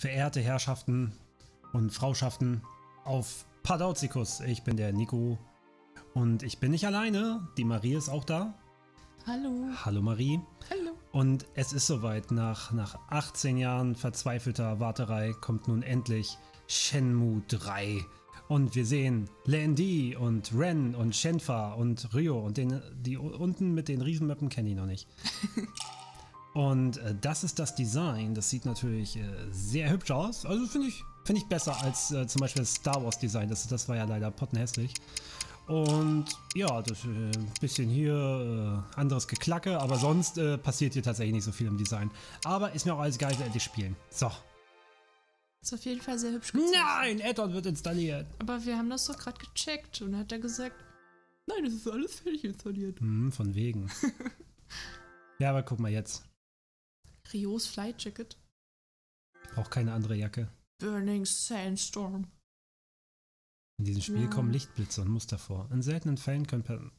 verehrte Herrschaften und Frauschaften, auf Padauzikus. Ich bin der Nico und ich bin nicht alleine. Die Marie ist auch da. Hallo. Hallo Marie. Hallo. Und es ist soweit. Nach 18 Jahren verzweifelter Warterei kommt nun endlich Shenmue 3. Und wir sehen Lan Di und Ren und Shenfa und Ryo und die unten mit den Riesenmappen kenne ich noch nicht. Und das ist das Design. Das sieht natürlich sehr hübsch aus. Also finde ich besser als zum Beispiel das Star Wars Design. Das war ja leider pottenhässlich. Und ja, das bisschen hier anderes Geklacke, aber sonst passiert hier tatsächlich nicht so viel im Design. Aber ist mir auch alles geil, endlich spielen. So. Ist auf jeden Fall sehr hübsch gezeichnet. Nein, Add-on wird installiert. Aber wir haben das doch gerade gecheckt und hat er gesagt, nein, das ist alles fertig installiert. Von wegen. Ja, aber guck mal jetzt. Ryos Flight Jacket. Ich brauche keine andere Jacke. Burning Sandstorm. In diesem Spiel kommen Lichtblitze und Muster vor. In seltenen Fällen können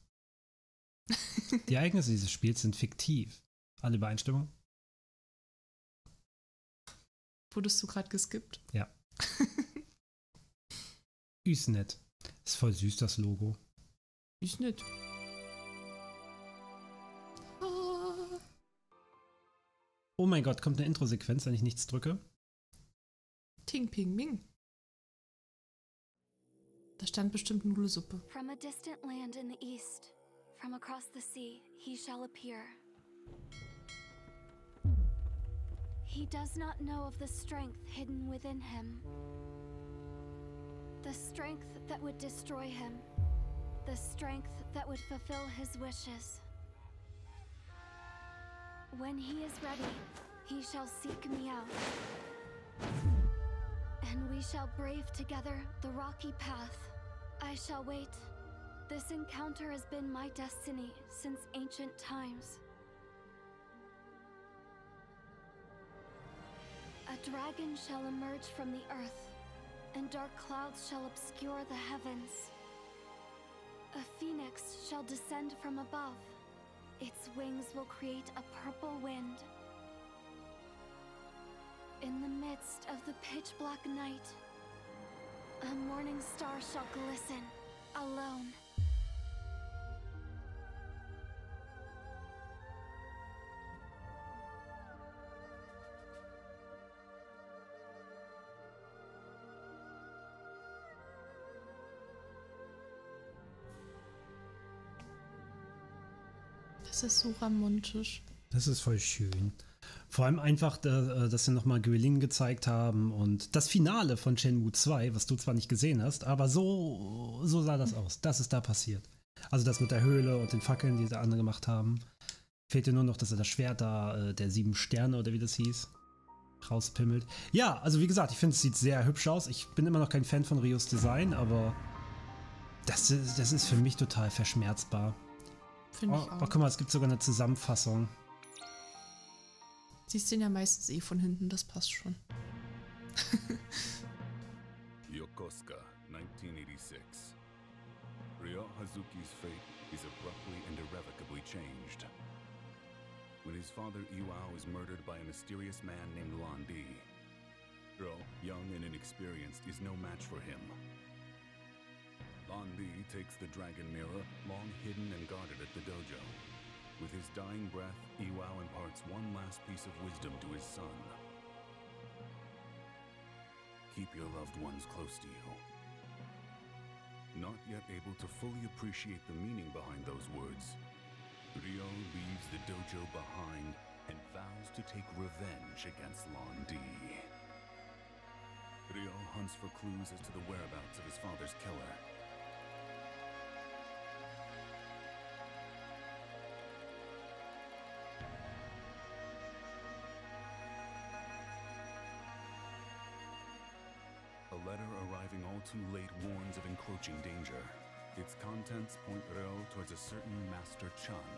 die Ereignisse dieses Spiels sind fiktiv. Alle Übereinstimmung? Wurdest du gerade geskippt? Ja. Ist nett. Ist voll süß, das Logo. Ist nett. Ah. Oh mein Gott, kommt eine Intro-Sequenz, wenn ich nichts drücke? Ting, ping, ming. Da stand bestimmt eine Nudelsuppe. From a distant land in the east, from across the sea, he shall appear. He does not know of the strength hidden within him. The strength that would destroy him. The strength that would fulfill his wishes. When he is ready, he shall seek me out. And we shall brave together the rocky path. I shall wait. This encounter has been my destiny since ancient times. A dragon shall emerge from the earth, and dark clouds shall obscure the heavens. A phoenix shall descend from above. Its wings will create a purple wind. In the midst of the pitch-black night, a morning star shall glisten, alone. Das ist so romantisch. Das ist voll schön. Vor allem einfach, dass sie nochmal Guilin gezeigt haben und das Finale von Shenmue 2, was du zwar nicht gesehen hast, aber so sah das aus. Das ist da passiert. Also das mit der Höhle und den Fackeln, die sie andere gemacht haben. Fehlt dir nur noch, dass er das Schwert da, der 7 Sterne oder wie das hieß, rauspimmelt. Ja, also wie gesagt, ich finde, es sieht sehr hübsch aus. Ich bin immer noch kein Fan von Ryos Design, aber das ist für mich total verschmerzbar. Oh, guck mal, es gibt sogar eine Zusammenfassung. Siehst den ja meistens eh von hinten, das passt schon. Yokosuka, 1986. Ryo Hazuki's fate is abruptly and irrevocably changed. When his father Iwao is murdered by a mysterious man named Lan Di, Ryo, young and inexperienced, is no match for him. Lan Di takes the dragon mirror, long hidden and guarded at the dojo. With his dying breath, Iwao imparts one last piece of wisdom to his son. Keep your loved ones close to you. Not yet able to fully appreciate the meaning behind those words, Ryo leaves the dojo behind and vows to take revenge against Lan Di. Ryo hunts for clues as to the whereabouts of his father's killer. A letter arriving all too late warns of encroaching danger. Its contents point Ryo towards a certain Master Chun,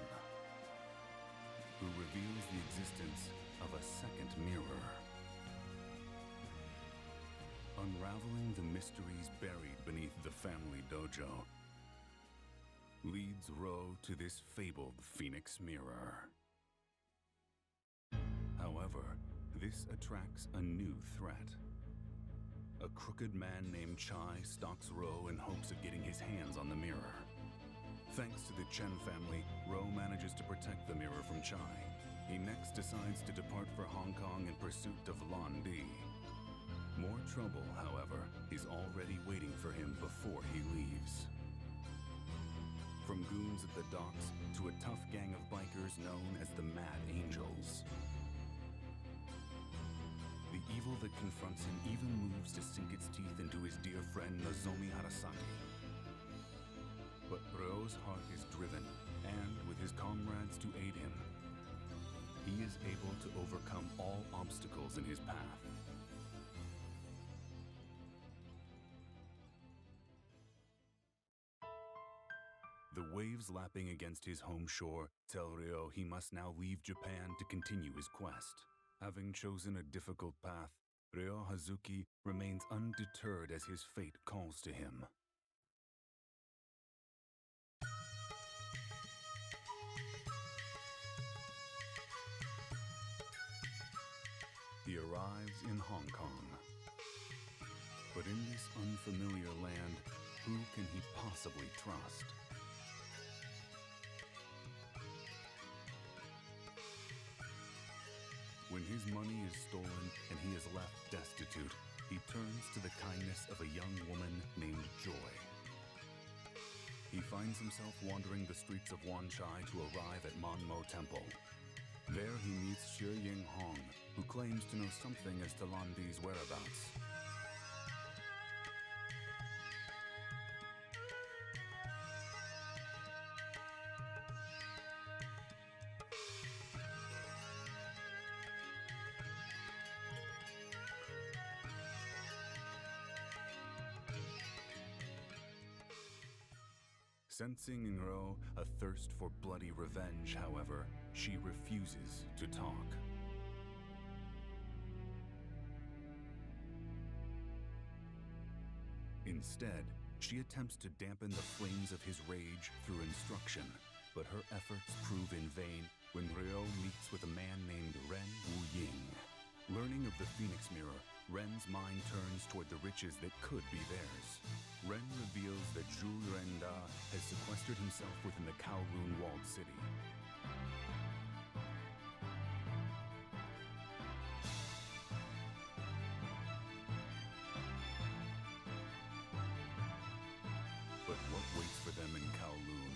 who reveals the existence of a second mirror. Unraveling the mysteries buried beneath the family dojo leads Ryo to this fabled Phoenix Mirror. However, This attracts a new threat. A crooked man named Chai stalks Ryo in hopes of getting his hands on the mirror. Thanks to the Chen family, Ryo manages to protect the mirror from Chai. He next decides to depart for Hong Kong in pursuit of Lan Di. More trouble, however, is already waiting for him before he leaves. From goons at the docks to a tough gang of bikers known as the Mad Angels. The evil that confronts him even moves to sink its teeth into his dear friend Nozomi Harasaki. But Ryo's heart is driven, and with his comrades to aid him, he is able to overcome all obstacles in his path. The waves lapping against his home shore tell Ryo he must now leave Japan to continue his quest. Having chosen a difficult path, Ryo Hazuki remains undeterred as his fate calls to him. He arrives in Hong Kong. But in this unfamiliar land, who can he possibly trust? When his money is stolen and he is left destitute, he turns to the kindness of a young woman named Joy. He finds himself wandering the streets of Wan Chai to arrive at Man Mo Temple. There he meets Xiu Ying Hong, who claims to know something as to Lan Di's whereabouts. Sensing in Ryo a thirst for bloody revenge, however, she refuses to talk. Instead, she attempts to dampen the flames of his rage through instruction, but her efforts prove in vain when Ryo meets with a man named Ren Wu Ying. Learning of the Phoenix Mirror, Ren's mind turns toward the riches that could be theirs. Ren reveals that Zhu Renda has sequestered himself within the Kowloon walled city. But what waits for them in Kowloon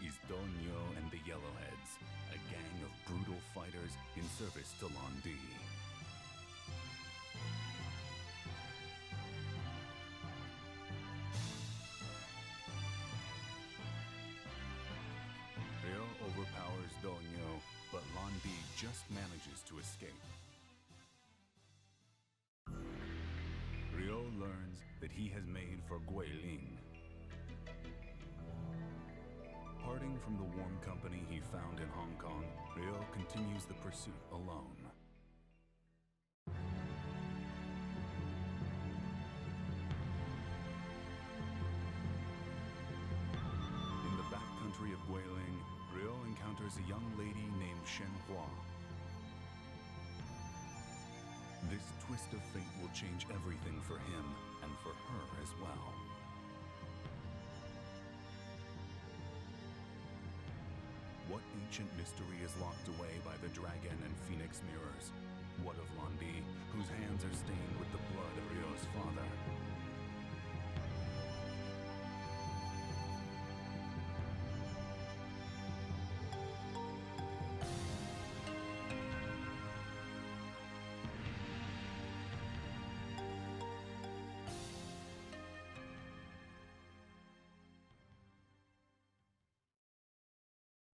is Donyo and the Yellowheads, a gang of brutal fighters in service to Lan Di. Overpowers Donyo, but Lan Di just manages to escape. Ryo learns that he has made for Guilin. Parting from the warm company he found in Hong Kong, Ryo continues the pursuit alone. In the backcountry of Guilin, Ryo encounters a young lady named Shenhua. This twist of fate will change everything for him and for her as well. What ancient mystery is locked away by the dragon and phoenix mirrors? What of Lan Di, whose hands are stained with the blood of Ryo's father?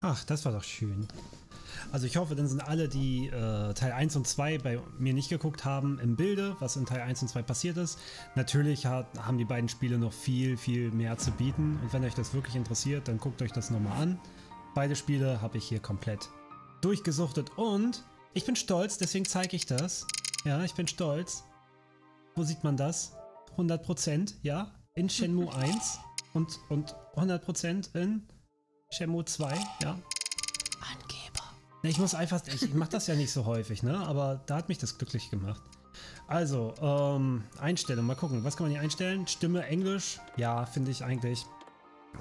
Ach, das war doch schön. Also ich hoffe, dann sind alle, die Teil 1 und 2 bei mir nicht geguckt haben, im Bilde, was in Teil 1 und 2 passiert ist. Natürlich haben die beiden Spiele noch viel, viel mehr zu bieten. Und wenn euch das wirklich interessiert, dann guckt euch das nochmal an. Beide Spiele habe ich hier komplett durchgesuchtet und ich bin stolz, deswegen zeige ich das. Ja, ich bin stolz. Wo sieht man das? 100%, ja, in Shenmue 1 und 100% in... Shenmue 2, ja. Angeber. Ich muss einfach, ich mache das ja nicht so häufig, ne? Aber da hat mich das glücklich gemacht. Also, Einstellung, mal gucken, was kann man hier einstellen? Stimme Englisch, ja, finde ich eigentlich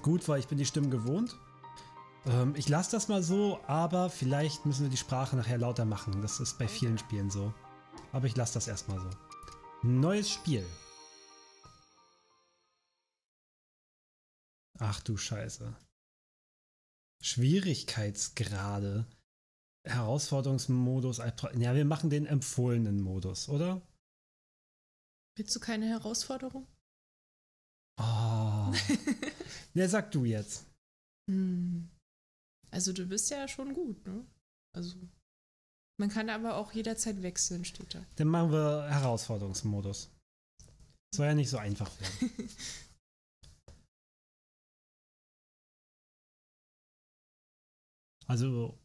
gut, weil ich bin die Stimmen gewohnt. Ich lasse das mal so, aber vielleicht müssen wir die Sprache nachher lauter machen. Das ist bei vielen Spielen so. Aber ich lasse das erstmal so. Neues Spiel. Ach du Scheiße. Schwierigkeitsgrade. Herausforderungsmodus. Ja, wir machen den empfohlenen Modus, oder? Willst du keine Herausforderung? Oh. Ne, sag du jetzt. Also du bist ja schon gut, ne? Also man kann aber auch jederzeit wechseln, steht da. Dann machen wir Herausforderungsmodus. Soll ja nicht so einfach werden. Also,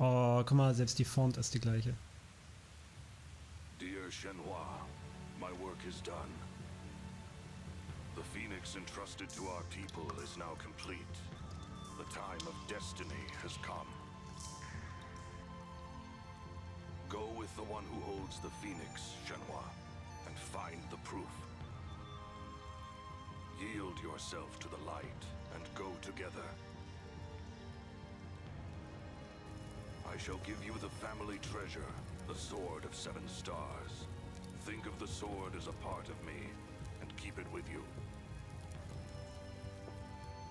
oh, guck mal, selbst die Font ist die gleiche. Dear Shenhua, my work is done. The phoenix entrusted to our people is now complete. The time of destiny has come. Go with the one who holds the phoenix, Shenhua, and find the proof. Yield yourself to the light and go together. I shall give you the family treasure, the Sword of Seven Stars. Think of the sword as a part of me, and keep it with you.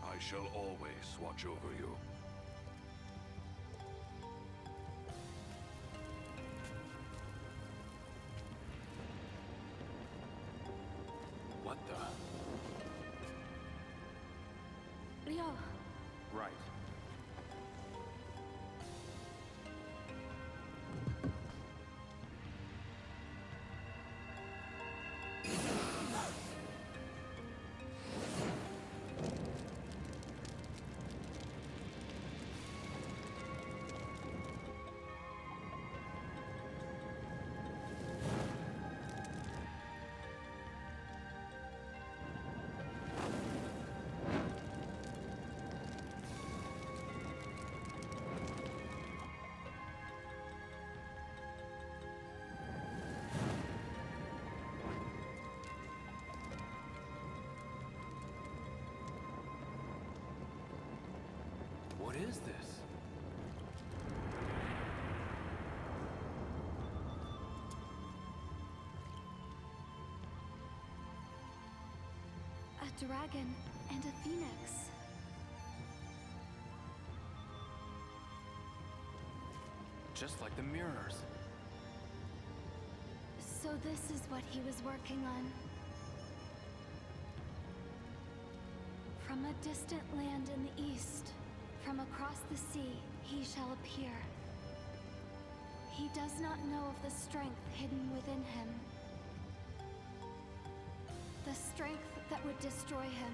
I shall always watch over you. What the? Ryo. Right. Dragon and a phoenix. Just like the mirrors. So this is what he was working on. From a distant land in the east, from across the sea, he shall appear. He does not know of the strength hidden within him. The strength that would destroy him.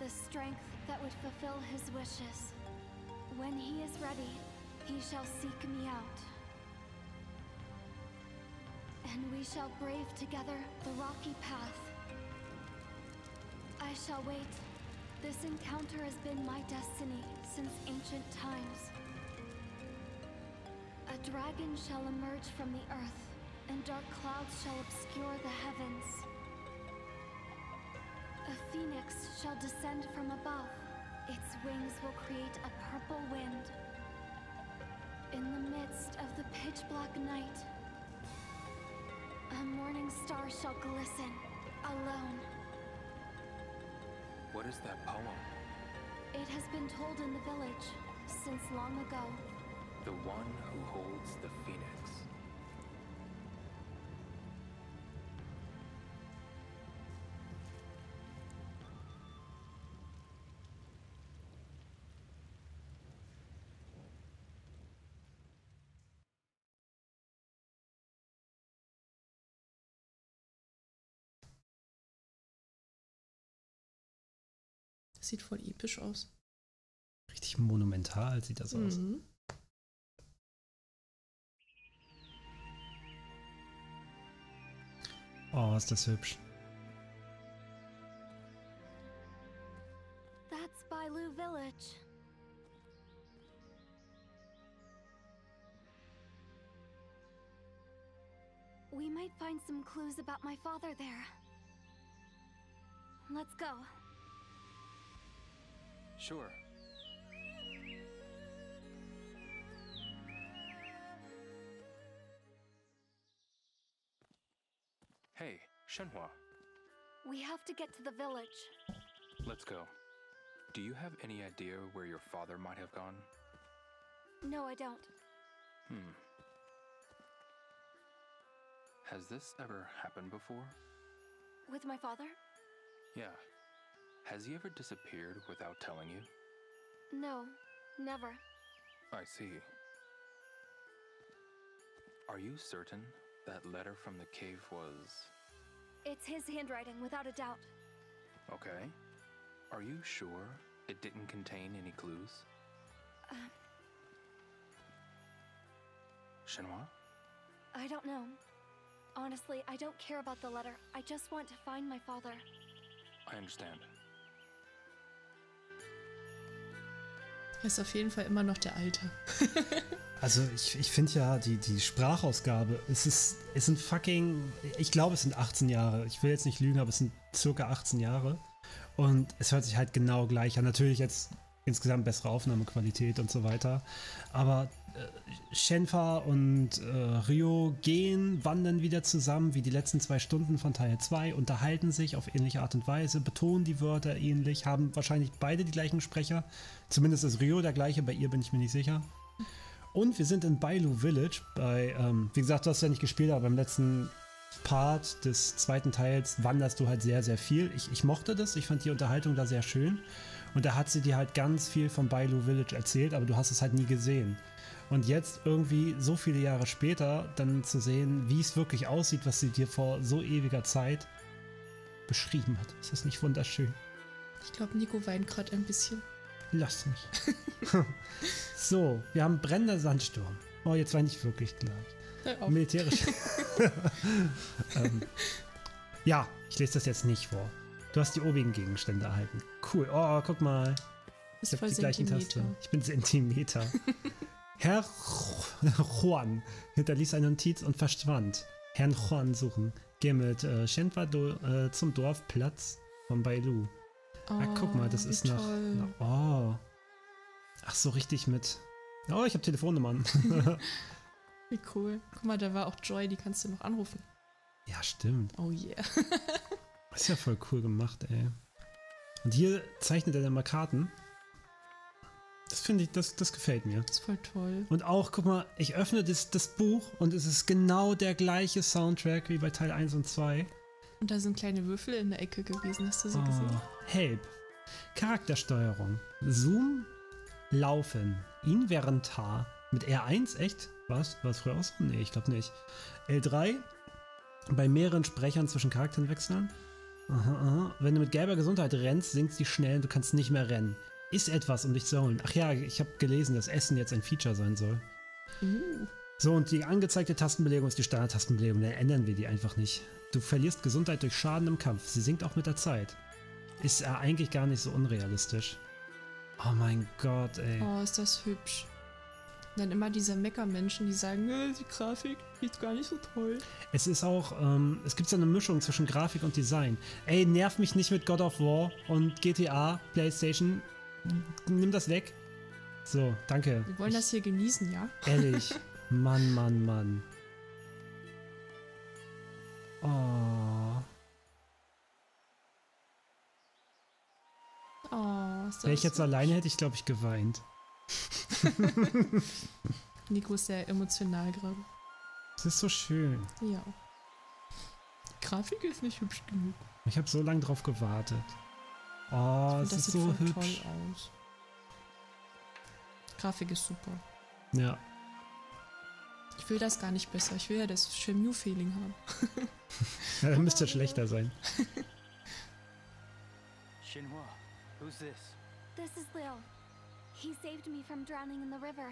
The strength that would fulfill his wishes. When he is ready, he shall seek me out. And we shall brave together the rocky path. I shall wait. This encounter has been my destiny since ancient times. A dragon shall emerge from the earth, and dark clouds shall obscure the heavens. A phoenix shall descend from above. Its wings will create a purple wind. In the midst of the pitch-black night, a morning star shall glisten, alone. What is that poem? It has been told in the village, since long ago. The one who holds the phoenix. Sieht voll episch aus. Richtig monumental sieht das aus. Oh, ist das hübsch. That's Bailu Village. We might find some clues about my father there. Let's go. Sure. Hey, Shenhua. We have to get to the village. Let's go. Do you have any idea where your father might have gone? No, I don't. Has this ever happened before? With my father? Yeah. Has he ever disappeared without telling you? No, never. I see. Are you certain that letter from the cave was... It's his handwriting, without a doubt. Okay. Are you sure it didn't contain any clues? Shenhua? I don't know. Honestly, I don't care about the letter. I just want to find my father. I understand. Er ist auf jeden Fall immer noch der Alte. Also ich finde ja, die Sprachausgabe, es sind fucking, ich glaube es sind 18 Jahre. Ich will jetzt nicht lügen, aber es sind circa 18 Jahre. Und es hört sich halt genau gleich an. Natürlich jetzt insgesamt bessere Aufnahmequalität und so weiter. Aber Shenfa und Ryo wandern wieder zusammen wie die letzten 2 Stunden von Teil 2, unterhalten sich auf ähnliche Art und Weise, betonen die Wörter ähnlich, haben wahrscheinlich beide die gleichen Sprecher. Zumindest ist Ryo der gleiche, bei ihr bin ich mir nicht sicher. Und wir sind in Bailu Village, bei, wie gesagt, du hast ja nicht gespielt, aber beim letzten Part des zweiten Teils wanderst du halt sehr, sehr viel. Ich mochte das, ich fand die Unterhaltung da sehr schön. Und da hat sie dir halt ganz viel von Bailu Village erzählt, aber du hast es halt nie gesehen. Und jetzt irgendwie so viele Jahre später dann zu sehen, wie es wirklich aussieht, was sie dir vor so ewiger Zeit beschrieben hat. Ist das nicht wunderschön? Ich glaube, Nico weint gerade ein bisschen. Lass mich. So, wir haben brennender Sandsturm. Oh, jetzt weine ich wirklich gleich. Militärisch. Ja, ich lese das jetzt nicht vor. Du hast die obigen Gegenstände erhalten. Cool. Oh, guck mal. Ich habe die gleichen Tasten. Ich bin Zentimeter. Herr Juan hinterließ eine Notiz und verschwand. Herrn Juan suchen. Geh mit Shenfa zum Dorfplatz von Bailu. Oh, ah, guck mal, das ist nach. Oh. Ach so, richtig mit. Oh, ich habe Telefonnummern. Wie cool. Guck mal, da war auch Joy, die kannst du noch anrufen. Ja, stimmt. Oh yeah. Das ist ja voll cool gemacht, ey. Und hier zeichnet er dann mal Karten. Das finde ich, das gefällt mir. Das ist voll toll. Und auch, guck mal, ich öffne das Buch und es ist genau der gleiche Soundtrack wie bei Teil 1 und 2. Und da sind kleine Würfel in der Ecke gewesen, hast du so gesehen? Help. Charaktersteuerung. Zoom. Laufen. Inventar. Mit R1, echt? Was? War es früher auch so? Nee, ich glaube nicht. L3. Bei mehreren Sprechern zwischen Charakteren wechseln. Aha. Wenn du mit gelber Gesundheit rennst, sinkst du schnell und du kannst nicht mehr rennen. Ist etwas, um dich zu holen. Ach ja, ich habe gelesen, dass Essen jetzt ein Feature sein soll. So, und die angezeigte Tastenbelegung ist die Standard-Tastenbelegung. Dann ändern wir die einfach nicht. Du verlierst Gesundheit durch Schaden im Kampf. Sie sinkt auch mit der Zeit. Ist ja eigentlich gar nicht so unrealistisch. Oh mein Gott, ey. Oh, ist das hübsch. Und dann immer diese Meckermenschen, die sagen, die Grafik ist gar nicht so toll. Es ist auch, es gibt so eine Mischung zwischen Grafik und Design. Ey, nerv mich nicht mit God of War und GTA, PlayStation. Nimm das weg. So, danke. Wir wollen das hier genießen, ja? Ehrlich. Mann, Mann, Mann. Oh. Oh, ist das. Wäre ich jetzt alleine, hätte ich, glaube ich, geweint. Nico ist sehr emotional gerade. Es ist so schön. Ja. Die Grafik ist nicht hübsch genug. Ich habe so lange drauf gewartet. Oh, es ist so hübsch. Das sieht toll aus. Die Grafik ist super. Ja. Ich will das gar nicht besser. Ich will ja das Shenmue-Feeling haben. Ja, dann müsste es schlechter sein. Shenhua, who's this? This is Lil. He saved me from drowning in the river.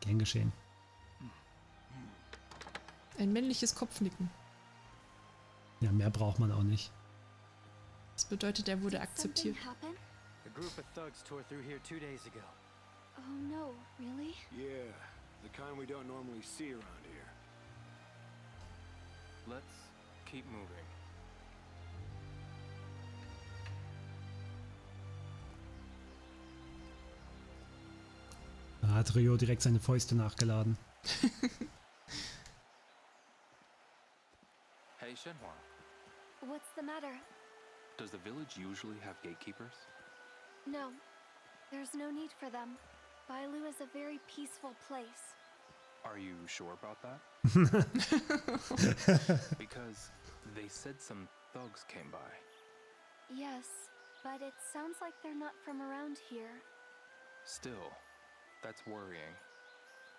Gern geschehen. Ein männliches Kopfnicken. Ja, mehr braucht man auch nicht. Das bedeutet, er wurde akzeptiert. A group of thugs tore through here 2 days ago. Oh no, really? Yeah, the kind we don't normally see around here. Let's keep moving. Da hat Ryo direkt seine Fäuste nachgeladen. Hey Shenhua. What's the matter? Does the village usually have gatekeepers? No. There's no need for them. Bailu is a very peaceful place. Are you sure about that? Because they said some thugs came by. Yes, but it sounds like they're not from around here. Still, that's worrying.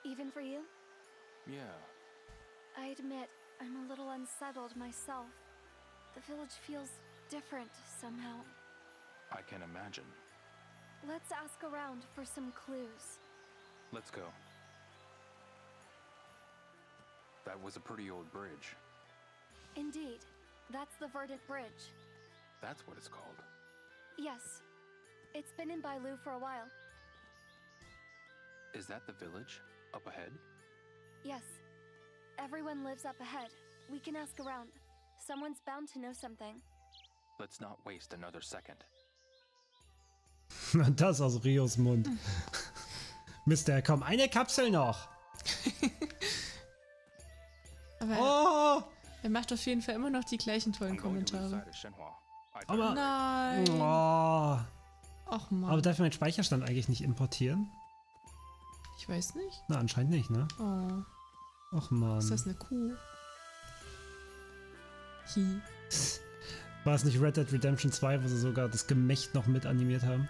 Even for you? Yeah. I admit, I'm a little unsettled myself. The village feels different somehow. I can imagine. Let's ask around for some clues. Let's go. That was a pretty old bridge. Indeed. That's the Verdant Bridge. That's what it's called. Yes. It's been in Bailu for a while. Is that the village up ahead? Yes. Everyone lives up ahead. We can ask around. Someone's bound to know something. Let's not waste another second. Das aus Rios Mund. Mister, komm, eine Kapsel noch. Aber er macht auf jeden Fall immer noch die gleichen tollen Kommentare. Aber nein. Oh. Och, Mann. Aber darf ich meinen Speicherstand eigentlich nicht importieren? Ich weiß nicht. Na, anscheinend nicht, ne? Oh. Och, Mann. Ist das eine Kuh? Hi. War es nicht Red Dead Redemption 2, wo sie sogar das Gemächt noch mit animiert haben?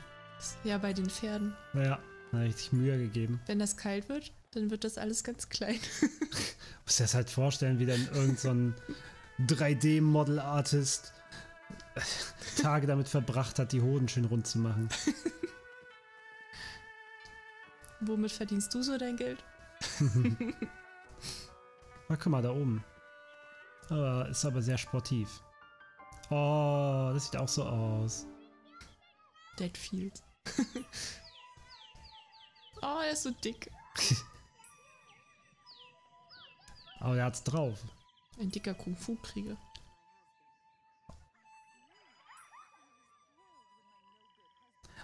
Ja, bei den Pferden. Naja, da hat richtig Mühe gegeben. Wenn das kalt wird, dann wird das alles ganz klein. Muss dir das halt vorstellen, wie dann irgend so ein 3D-Model-Artist Tage damit verbracht hat, die Hoden schön rund zu machen. Womit verdienst du so dein Geld? Na, guck mal, da oben. Aber ist aber sehr sportiv. Oh, das sieht auch so aus. Deadfield. Oh, er ist so dick. Aber er hat's drauf. Ein dicker Kung-Fu-Krieger.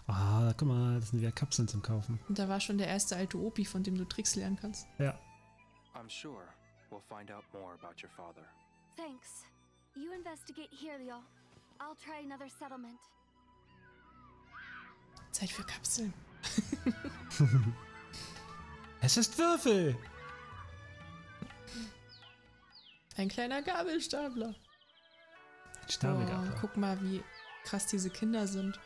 Ah, oh, guck mal, das sind wieder Kapseln zum Kaufen. Und da war schon der erste alte Opi, von dem du Tricks lernen kannst. Ja. I'm sure we'll find out more about your father. Thanks. You investigate here, Leo. I'll try another settlement. Zeit für Kapseln. Es ist Würfel! Ein kleiner Gabelstapler. Ein Stapelgabler. Oh, guck mal, wie krass diese Kinder sind.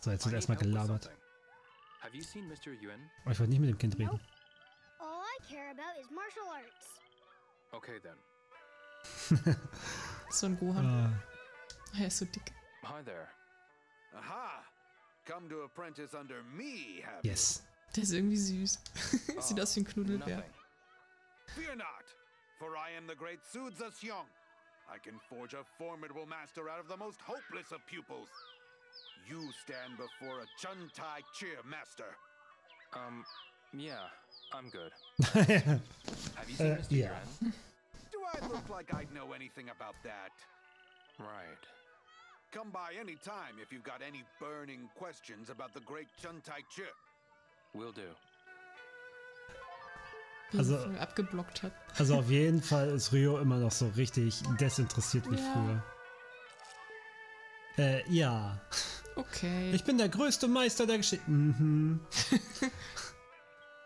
So, jetzt wird erstmal gelabert. Oh, ich wollte nicht mit dem Kind reden. All I care about is martial arts. Okay, then. So ein Gohan. Er ist so dick. Hi there. Aha! Come to apprentice under me, have you? Yes. Der ist irgendwie süß. Sieht aus wie ein Knuddelbär. Fear not, for I am the great Su Zixiang. I can forge a formidable master out of the most hopeless of pupils. You stand before a Chun Tai Chieh master. Yeah, I'm good. Have you seen Mr. Yeah. Ren? Do I look like I'd know anything about that? Right. Come by any time if you've got any burning questions about the great Chun Tai Chieh. Will do. Also, abgeblockt hat. Also auf jeden Fall ist Ryo immer noch so richtig desinteressiert wie früher. Ja. Okay. Ich bin der größte Meister der Geschichte. Mhm.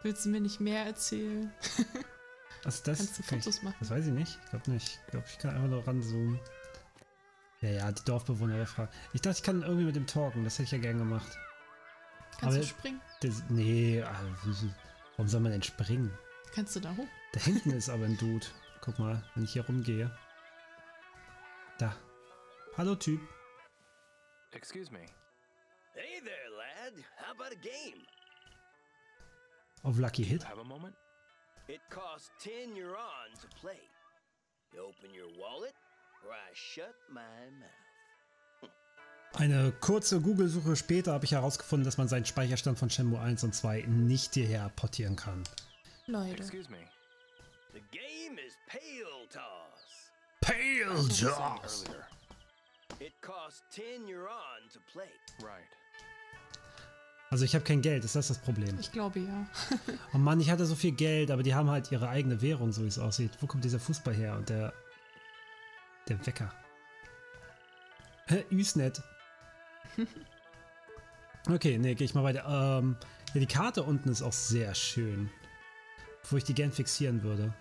Willst du mir nicht mehr erzählen? Also das kannst du Fotos machen? Das weiß ich nicht. Ich glaube nicht. Ich glaube, ich kann einfach nur ranzoomen. Ja, ja, die Dorfbewohner der Frage. Ich dachte, ich kann irgendwie mit dem talken. Das hätte ich ja gern gemacht. Kannst du springen? Das, nee, warum soll man denn springen? Kannst du da hoch? Da hinten ist aber ein Dude. Guck mal, wenn ich hier rumgehe. Da. Hallo, Typ. Excuse me. Hey there, lad. How about a game? Of Lucky Hit. Have a moment? It costs 10 yuan to play. You open your wallet, or I shut my mouth. Eine kurze Google-Suche später habe ich herausgefunden, dass man seinen Speicherstand von Shenmue 1 und 2 nicht hierher portieren kann. Leute. Excuse me. The game is Pale Toss. Pale Toss. It costs 10 yuan to play. Right. Also ich habe kein Geld, ist das das Problem? Ich glaube ja. Oh Mann, ich hatte so viel Geld, aber die haben halt ihre eigene Währung, so wie es aussieht. Wo kommt dieser Fußball her? Und der Wecker. Üsnet. Okay, nee, gehe ich mal weiter. Ja, die Karte unten ist auch sehr schön. Wo ich die gern fixieren würde.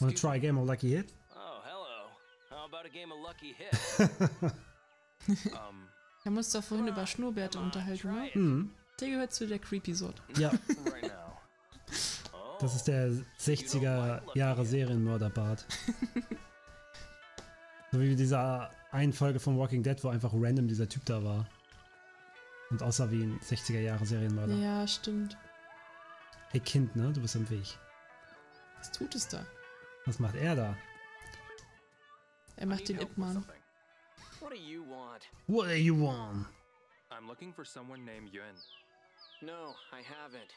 Wanna try a game of lucky hit? Oh, hello. How about a game of lucky hit? Wir haben uns doch vorhin über Schnurrbärte unterhalten, ne? Mhm. Der gehört zu der Creepy-Sorte. Ja. Das ist der 60er-Jahre-Serienmörderbart. So wie in dieser einen Folge von Walking Dead, wo einfach random dieser Typ da war. Und aussah wie ein 60er-Jahre-Serienmörder. Ja, stimmt. Hey Kind, ne? Du bist am Weg. Was tut es da? Was macht er da? Er macht den Ip-Mann. What do you want? What do you want? I'm looking for someone named Yuen. No, I haven't.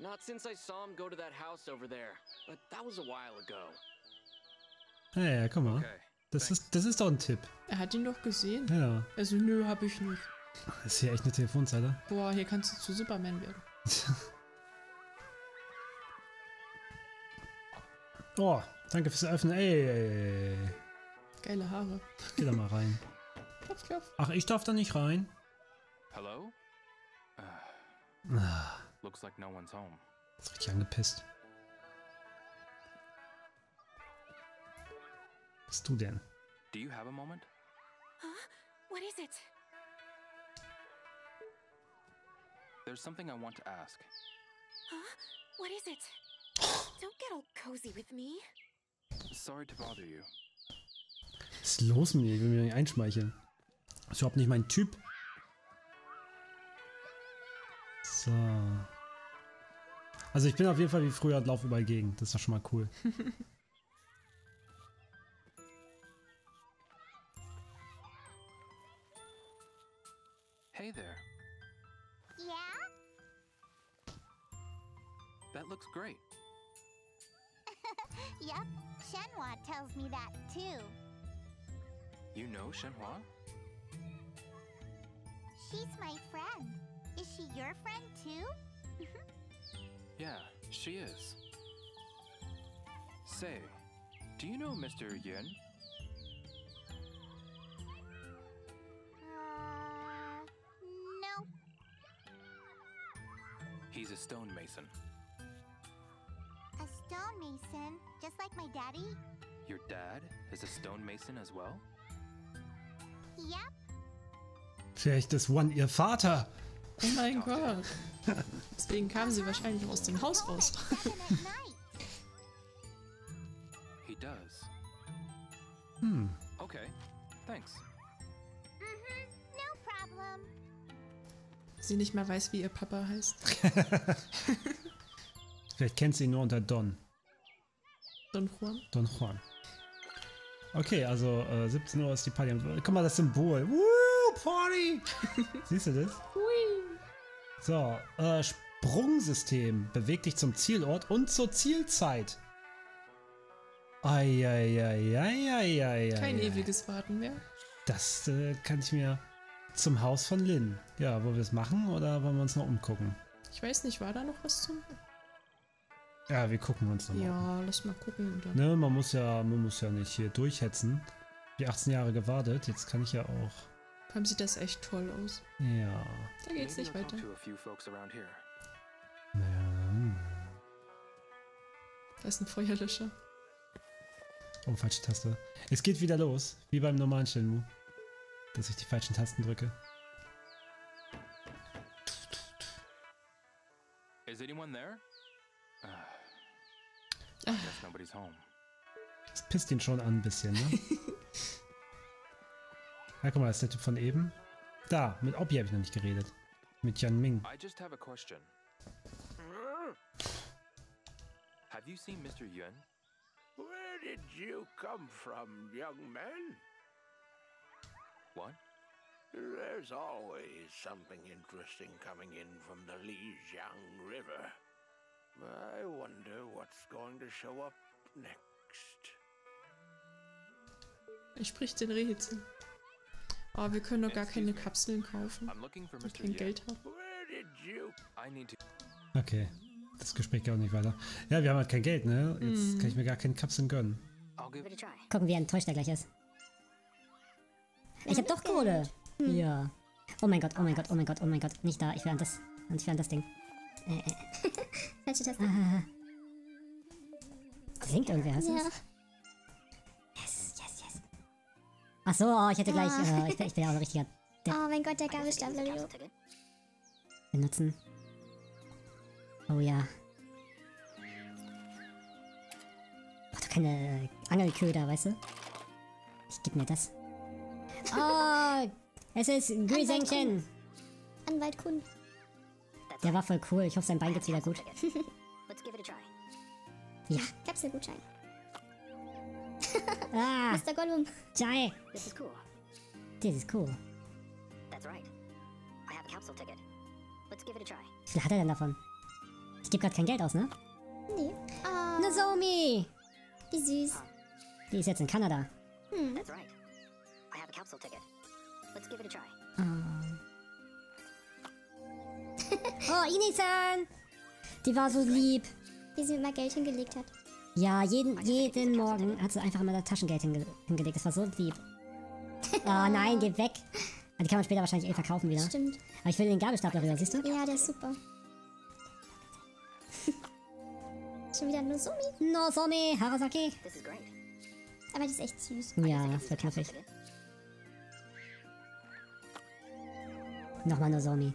Not since I saw him go to that house over there. But that was a while ago. Hey, komm mal. Das ist doch ein Tipp. Er hat ihn doch gesehen. Ja. Also nö, hab ich nicht. Das ist hier echt eine Telefonzeile. Boah, hier kannst du zu Superman werden. Oh, danke fürs Öffnen. Ey. Geile Haare. Geh da mal rein. Klopf, klopf. Ach, ich darf da nicht rein. Hallo? Looks like no one's home. Ist richtig angepisst. Was bist du denn? Do you have a moment? Huh? What is it? There's something I want to ask. Huh? What is it? Don't get all cozy with me. Sorry to bother you. Was ist los mit mir? Ich will mich nicht einschmeicheln. Das ist überhaupt nicht mein Typ. So. Also ich bin auf jeden Fall wie früher und laufe überall gegen. Das ist doch schon mal cool. Hey there. Yeah? That looks great. Yep, Shenhua tells me that too. You know Shenhua? She's my friend. Is she your friend too? Yeah, she is. Say, do you know Mr. Yuen? No. He's a stonemason. A stonemason? Just like my daddy? Your dad is a stonemason as well? Yep. Vielleicht ist One ihr Vater. Oh mein Gott. Deswegen kam sie wahrscheinlich aus dem Haus raus. He does. Hm. Okay. Thanks. No problem. Sie nicht mal weiß, wie ihr Papa heißt. Vielleicht kennt sie ihn nur unter Don. Don Juan? Don Juan. Okay, also 17 Uhr ist die Party. Guck mal, das Symbol. Woo, Party! Siehst du das? So, Sprungsystem. Beweg dich zum Zielort und zur Zielzeit. Eieieiei. Kein ewiges Warten mehr. Das kann ich mir zum Haus von Lin. Ja, wollen wir es machen oder wollen wir uns noch umgucken? Ich weiß nicht, war da noch was zum... Ja, wir gucken uns nochmal. Ja, lass mal gucken. Dann. Ne, man muss ja nicht hier durchhetzen. Die 18 Jahre gewartet, jetzt kann ich ja auch. Vor allem sieht das echt toll aus. Ja. Da geht's nicht weiter. Ja. Da ist ein Feuerlöscher. Oh, falsche Taste. Es geht wieder los, wie beim normalen Shenmue. Dass ich die falschen Tasten drücke. Is anyone there? Das pisst ihn schon an ein bisschen, ne? Ja, guck mal, das ist der Typ von eben. Da, mit Obi habe ich noch nicht geredet. Mit Yan Ming. Have you seen Mr. Yuen? Where did you come from, young man? What? There's always something interesting coming in from the Lijiang River. I wonder what what's going to show up next. Er spricht den Rätsel. Aber wir können doch gar keine Kapseln kaufen, weil wir kein Geld haben. Okay, das Gespräch geht auch nicht weiter. Ja, wir haben halt kein Geld, ne? Jetzt kann ich mir gar keine Kapseln gönnen. Gucken, wie enttäuscht er gleich ist. Ich hab doch Kohle! Ja. Oh mein Gott, oh mein Gott, oh mein Gott, oh mein Gott. Nicht da, ich will an das. Und ich will an das Ding. Falsche Taste. Singt irgendwer, hast du das? Yes, yes, yes. Ach so, oh, ich hätte gleich. Ich bin ja auch ein richtiger. Oh mein Gott, der Gabelstab. Benutzen. Oh ja. Ach du, keine Angelköder, weißt du? Ich geb mir das. Oh, es ist Guisenchen. Anwalt Kun. Der war voll cool. Ich hoffe, sein Bein geht's wieder gut. Ja. Kapselgutschein. Ah. Mr. Gollum. Chai. This is cool. This is cool. That's right. I have a capsule ticket. Let's give it a try. Wie viel hat er denn davon? Ich gebe gerade kein Geld aus, ne? Nee. Oh. Nozomi. Wie süß. Die ist jetzt in Kanada. Hm. That's right. I have a capsule ticket. Let's give it a try. Oh. Oh, Inessan. Die war so lieb. Wie sie immer Geld hingelegt hat. Ja, jeden Morgen hat sie einfach immer das Taschengeld hingelegt. Das war so lieb. Oh nein, geh weg. Die kann man später wahrscheinlich eh verkaufen wieder. Stimmt. Aber ich will den Gabelstapler rüber, siehst du? Ja, der ist super. Schon wieder Nozomi. Nozomi Harasaki. Aber die ist echt süß. Ja, das wird knackig. Nochmal Nozomi.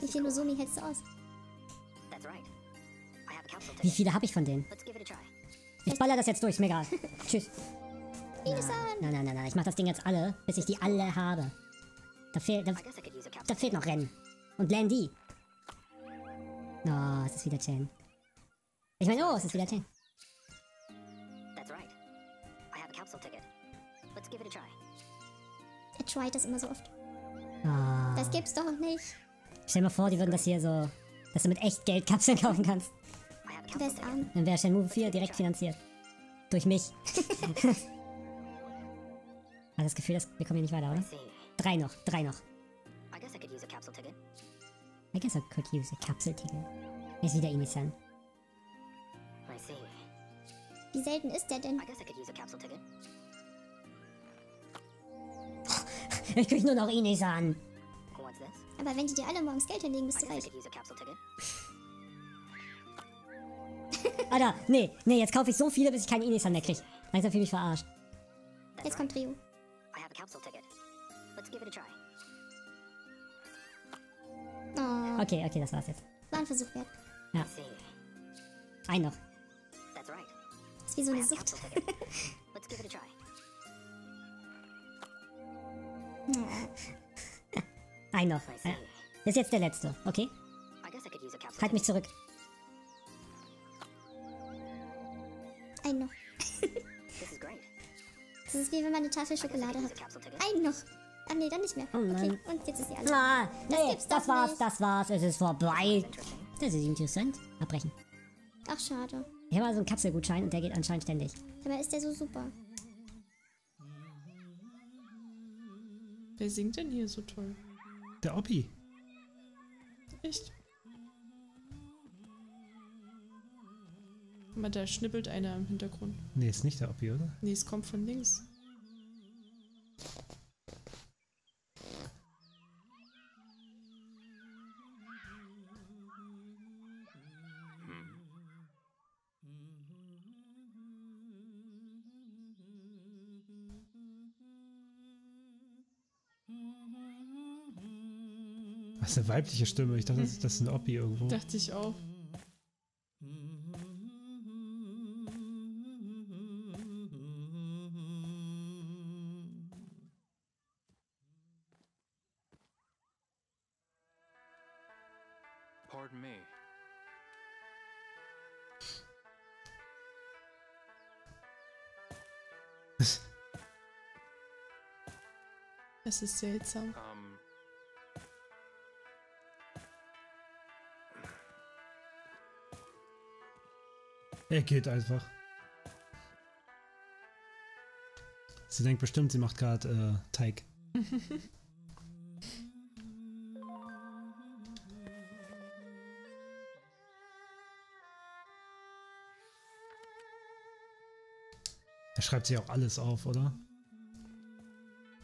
Wie viel Nozomi hältst du aus? That's right. Wie viele habe ich von denen? Ich baller das jetzt durch, ist mir egal. Tschüss. Nein, nein, nein, nein. Ich mach das Ding jetzt alle, bis ich die alle habe. Da fehlt noch Ren. Und Lan Di. Oh, es ist wieder Chen. Ich meine, oh, es ist wieder Chen. Er tryt das immer so oft. Oh. Das gibt's doch nicht. Stell dir mal vor, die würden das hier so, dass du mit echt Geld Kapseln kaufen kannst. Dann wäre Shenmue 4 direkt finanziert. Durch mich. Also das Gefühl, wir kommen hier nicht weiter, oder? Drei noch, drei noch. I guess I could use a capsule ticket. Ist wieder Inessan. Wie selten ist der denn? Ich krieg nur noch Inessan. Aber wenn die dir alle morgens Geld hinlegen, bist du reich. Alter, nee, nee, jetzt kaufe ich so viele, bis ich keinen Inessan mehr kriege. Langsam fühle ich mich verarscht. Jetzt kommt Ryo. Oh. Okay, okay, das war's jetzt. War ein Versuch wert. Ja. Ein noch. Das ist wie so eine Sucht. Ein noch. Das ist jetzt der letzte, okay? Halt mich zurück. Ein noch. Das ist wie wenn man eine Tafel Schokolade hat. Ein noch. Ah nee, dann nicht mehr. Okay, und jetzt ist die andere. Ah, nee, das war's, das war's. Es ist vorbei. Das ist interessant. Abbrechen. Ach, schade. Ich habe mal so einen Kapselgutschein und der geht anscheinend ständig. Aber ist der so super? Wer singt denn hier so toll? Der Oppi. Echt? Aber da schnippelt einer im Hintergrund. Nee, ist nicht der Oppi, oder? Nee, es kommt von links. Was ist eine weibliche Stimme? Ich dachte, das ist ein Oppi irgendwo. Dachte ich auch. Das ist seltsam. Er geht einfach. Sie denkt bestimmt, sie macht gerade Teig. Er schreibt sich auch alles auf, oder?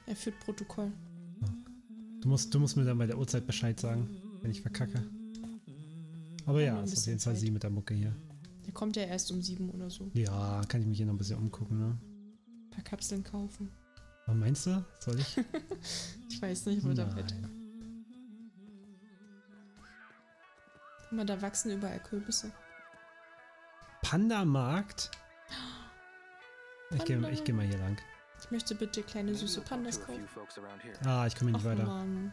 Er führt Protokoll. Du musst mir dann bei der Uhrzeit Bescheid sagen, wenn ich verkacke. Aber ja, es ist auf jeden Fall sie mit der Mucke hier. Der kommt ja erst um 7 oder so. Ja, kann ich mich hier noch ein bisschen umgucken, ne? Ein paar Kapseln kaufen. Was meinst du? Soll ich? Ich weiß nicht, wo da wird. Guck mal, da wachsen überall Kürbisse. Panda-Markt? Ich geh mal hier lang. Ich möchte bitte kleine süße Pandas kaufen. Ah, ich komme nicht weiter. Mann.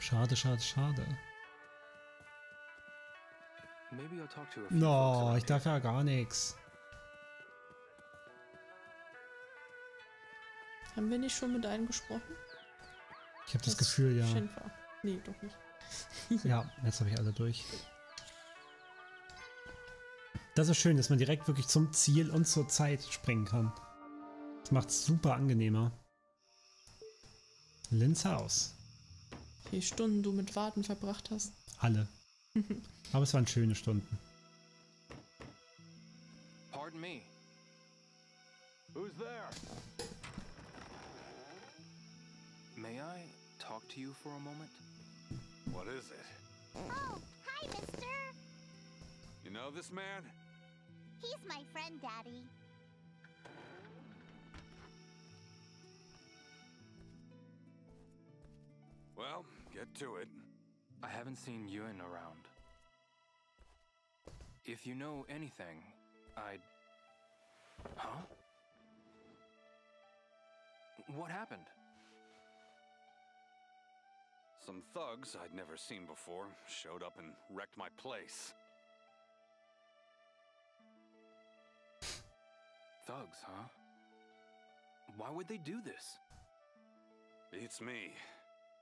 Schade, schade, schade. No, ich darf ja gar nichts. Haben wir nicht schon mit einem gesprochen? Ich habe das Gefühl, ja. Shenfa. Nee, doch nicht. Ja, jetzt habe ich alle durch. Das ist schön, dass man direkt wirklich zum Ziel und zur Zeit springen kann. Das macht es super angenehmer. Lins Haus. Wie viele Stunden du mit Warten verbracht hast. Alle. Aber es waren schöne Stunden. Pardon me. Who's there? May I talk to you for a moment? What is it? Oh, hi, mister. You know this man? He's my friend, Daddy. Well, get to it. I haven't seen Yuen around. If you know anything, I'd... Huh? What happened? Some thugs I'd never seen before showed up and wrecked my place. Thugs, huh? Why would they do this? Beats me.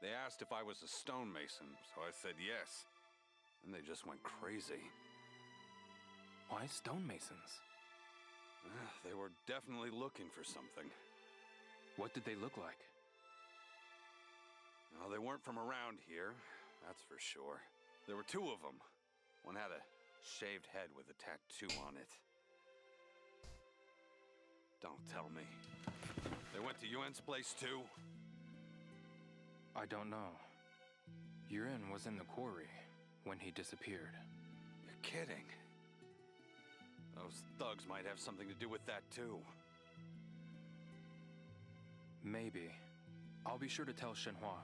They asked if I was a stonemason, so I said yes. And they just went crazy. Why stonemasons? They were definitely looking for something. What did they look like? Well, they weren't from around here, that's for sure. There were two of them. One had a shaved head with a tattoo on it. Don't tell me. They went to Yuen's place too? I don't know. Yuen was in the quarry when he disappeared. You're kidding. Those thugs might have something to do with that too. Maybe. I'll be sure to tell Shenhua.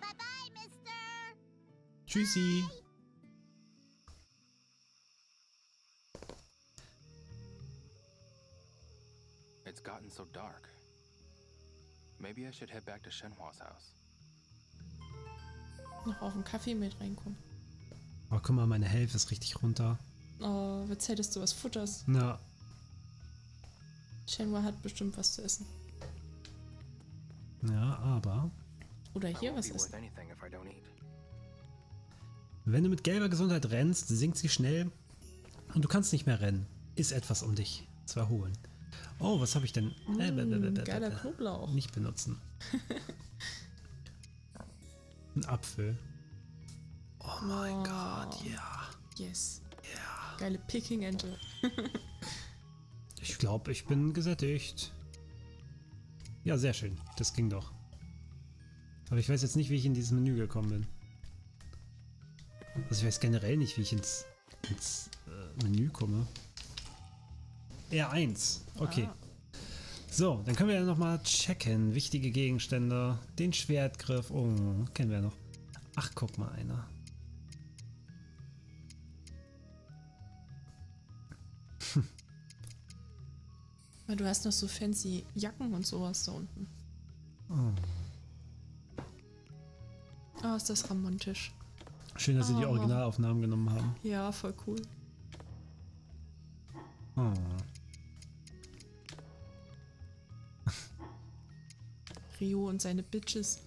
Bye-bye, mister! Tschüssi! Bye. It's gotten so dark. Maybe I should head back to Shenhua's house. Noch auf einen Kaffee mit reinkommen. Oh, guck mal, meine Health ist richtig runter. Oh, was hättest du was futterst? Na. Shenhua hat bestimmt was zu essen. Ja, aber... Oder hier was essen. Wenn du mit gelber Gesundheit rennst, sinkt sie schnell und du kannst nicht mehr rennen. Ist etwas, um dich zu erholen. Oh, was habe ich denn? Geiler Knoblauch. Nicht benutzen. Ein Apfel. Oh mein Gott, ja. Yeah. Yes. Yeah. Geile Picking-Ente. Ich glaube, ich bin gesättigt. Ja, sehr schön. Das ging doch. Aber ich weiß jetzt nicht, wie ich in dieses Menü gekommen bin. Also ich weiß generell nicht, wie ich ins Menü komme. R1. Okay. Ah. So, dann können wir ja nochmal checken. Wichtige Gegenstände. Den Schwertgriff. Oh, kennen wir ja noch. Ach, guck mal einer. Du hast noch so fancy Jacken und sowas da unten. Oh, oh, ist das romantisch. Schön, dass sie die Originalaufnahmen genommen haben. Ja, voll cool. Oh. Ryo und seine Bitches.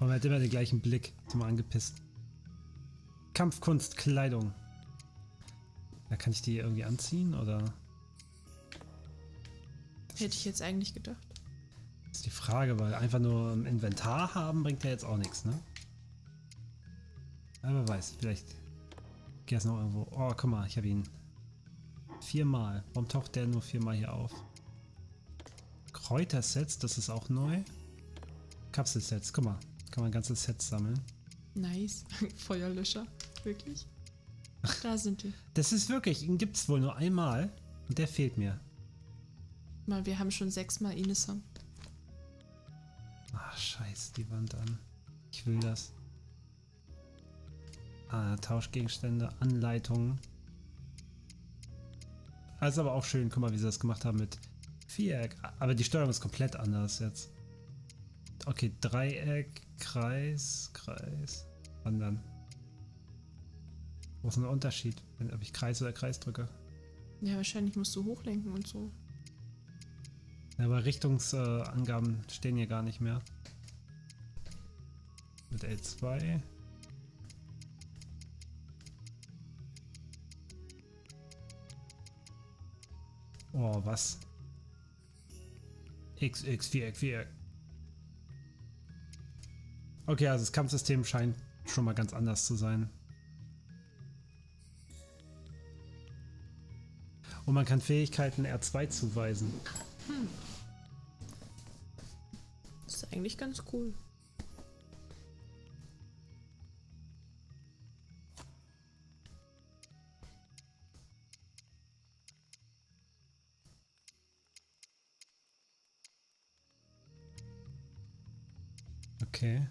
Man hat immer den gleichen Blick. Ist immer angepisst. Kampfkunstkleidung. Da kann ich die irgendwie anziehen, oder? Hätte ich jetzt eigentlich gedacht. Das ist die Frage, weil einfach nur im Inventar haben bringt ja jetzt auch nichts, ne? Aber wer weiß, vielleicht geht es noch irgendwo. Oh, guck mal, ich habe ihn. 4-mal. Warum taucht der nur 4-mal hier auf? Kräutersets, das ist auch neu. Kapselsets, guck mal. Kann man ganze Sets sammeln. Nice. Feuerlöscher. Wirklich? Da sind die. Das ist wirklich, ihn gibt es wohl nur einmal. Und der fehlt mir. Mal, wir haben schon 6-mal Inessan. Ach, scheiße, die Wand an. Ich will das. Ah, Tauschgegenstände, Anleitungen. Das ist aber auch schön, guck mal, wie sie das gemacht haben mit Viereck. Aber die Steuerung ist komplett anders jetzt. Okay, Dreieck, Kreis, Kreis, Wandern. Wo ist denn der Unterschied, ob ich Kreis oder Kreis drücke? Ja, wahrscheinlich musst du hochlenken und so. Aber Richtungsangaben stehen hier gar nicht mehr. Mit L2. Oh, was? XX, Viereck, Viereck. Okay, also das Kampfsystem scheint schon mal ganz anders zu sein. Und man kann Fähigkeiten R2 zuweisen. Hm. Das ist eigentlich ganz cool. Okay.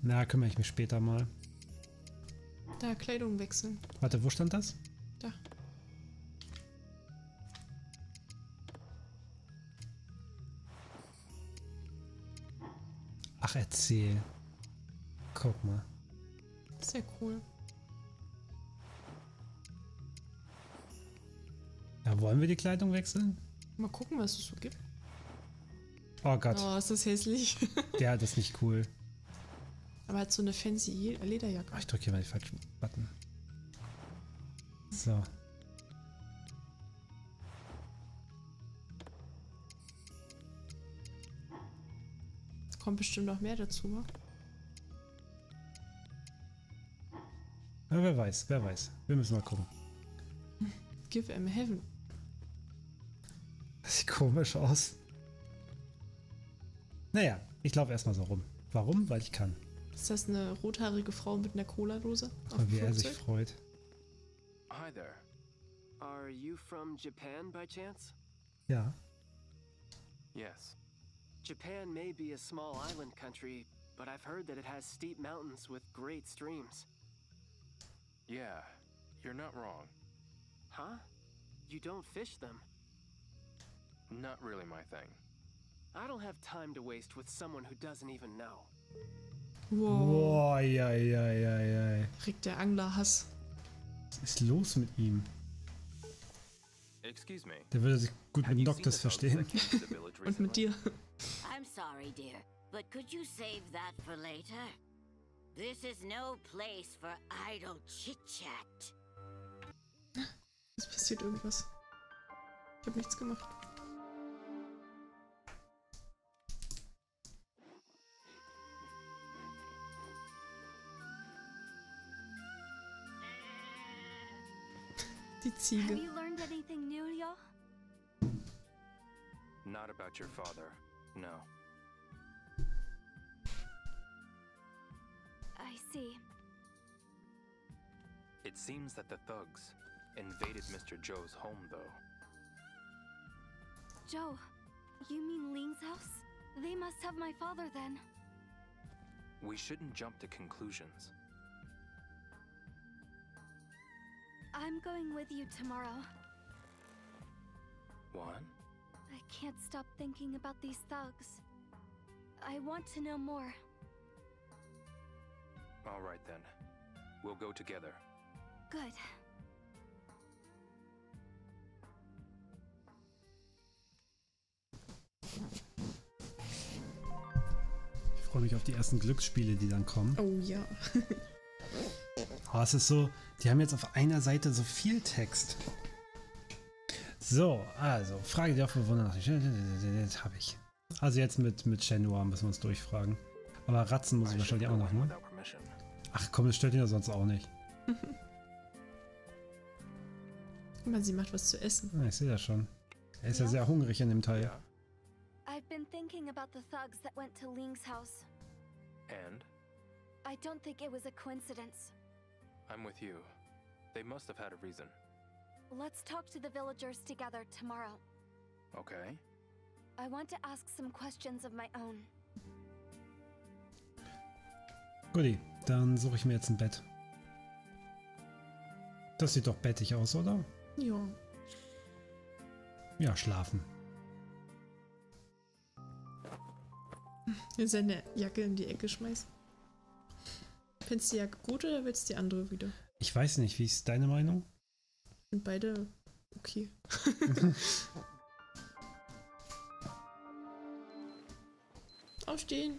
Na, kümmere ich mich später mal. Da, Kleidung wechseln. Warte, wo stand das? Da. Ach, erzähl. Guck mal. Sehr cool. Ja, wollen wir die Kleidung wechseln? Mal gucken, was es so gibt. Oh Gott. Oh, ist das hässlich. Ja, das ist nicht cool. Aber hat so eine fancy Lederjacke. Oh, ich drücke hier mal den falschen Button. So. Es kommt bestimmt noch mehr dazu, wa? Ja, wer weiß, wer weiß. Wir müssen mal gucken. Give em heaven. Das sieht komisch aus. Naja, ich laufe erstmal so rum. Warum? Weil ich kann. Ist das eine rothaarige Frau mit einer Cola-Dose? Oh, wie er sich freut. Hi there. Are you from Japan by chance? Ja. Yes. Japan may be a small island country, but I've heard that it has steep mountains with great streams. Yeah, you're not wrong. Huh? You don't fish them? Not really my thing. I don't have time to waste with someone who doesn't even know. Wow. Wow. Kriegt der Anglerhass. Was ist los mit ihm? Excuse me. Der würde sich gut mit Noctis verstehen. Und mit dir. I'm sorry, dear, but could you save that for later? This is no place for idle chit-chat. Es passiert irgendwas. Ich habe nichts gemacht. Die Ziege. Have you learned anything new, y'all? Not about your father, no. I see. It seems that the thugs invaded Mr. Joe's home, though. Joe, you mean Ling's house? They must have my father then. We shouldn't jump to conclusions. I'm going with you tomorrow. Wan? I can't stop thinking about these thugs. I want to know more. All right then. We'll go together. Good. Ich freue mich auf die ersten Glücksspiele, die dann kommen. Oh ja. Oh, es ist so, die haben jetzt auf einer Seite so viel Text. So, also, Frage der offenen Wundernachricht. Habe ich. Also jetzt mit Shenhua müssen wir uns durchfragen. Aber Ratzen muss ich wahrscheinlich auch noch, ne? Ach komm, das stört ihn ja sonst auch nicht. Guck mal, sie macht was zu essen. Ah, ich sehe das schon. Er ist ja sehr hungrig in dem Teil. I've been thinking about the thugs that went to Ling's house. And? I don't think it was a coincidence. I'm with you. They must have had a reason. Let's talk to the villagers together tomorrow. Okay. I want to ask some questions of my own. Guti, dann suche ich mir jetzt ein Bett. Das sieht doch bettig aus, oder? Ja. Ja, schlafen. Will seine Jacke in die Ecke schmeißen. Findest du die Jacke gut oder willst du die andere wieder? Ich weiß nicht, wie ist deine Meinung? Und beide okay. Aufstehen!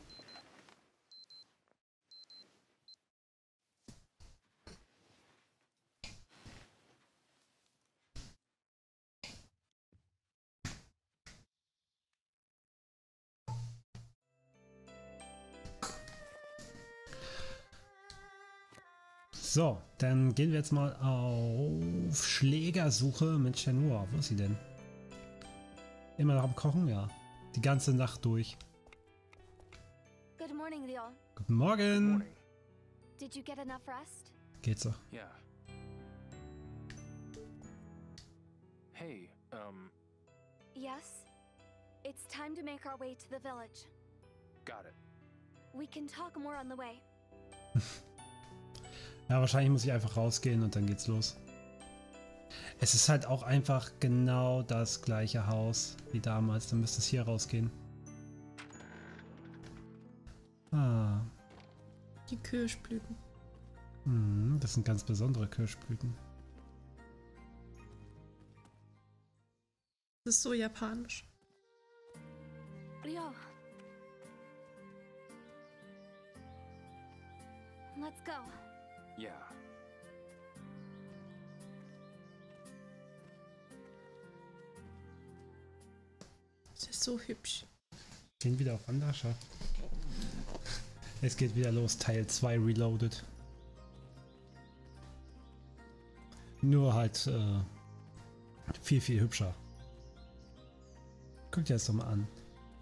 So, dann gehen wir jetzt mal auf Schlägersuche mit Shenhua. Wo ist sie denn? Immer noch am Kochen? Ja. Die ganze Nacht durch. Guten Morgen, Leo. Guten Morgen. Did you get enough rest? Geht's doch. Ja. Hey, Yes. It's time to make our way to the village. Got it. We can talk more on the way. Ja, wahrscheinlich muss ich einfach rausgehen und dann geht's los. Es ist halt auch einfach genau das gleiche Haus wie damals. Dann müsste es hier rausgehen. Ah. Die Kirschblüten. Mhm, das sind ganz besondere Kirschblüten. Das ist so japanisch. Ja. Let's go. Ja. Das ist so hübsch. Gehen wieder auf Wanderschaft. Es geht wieder los, Teil 2 Reloaded. Nur halt viel, viel hübscher. Guckt ihr das doch mal an.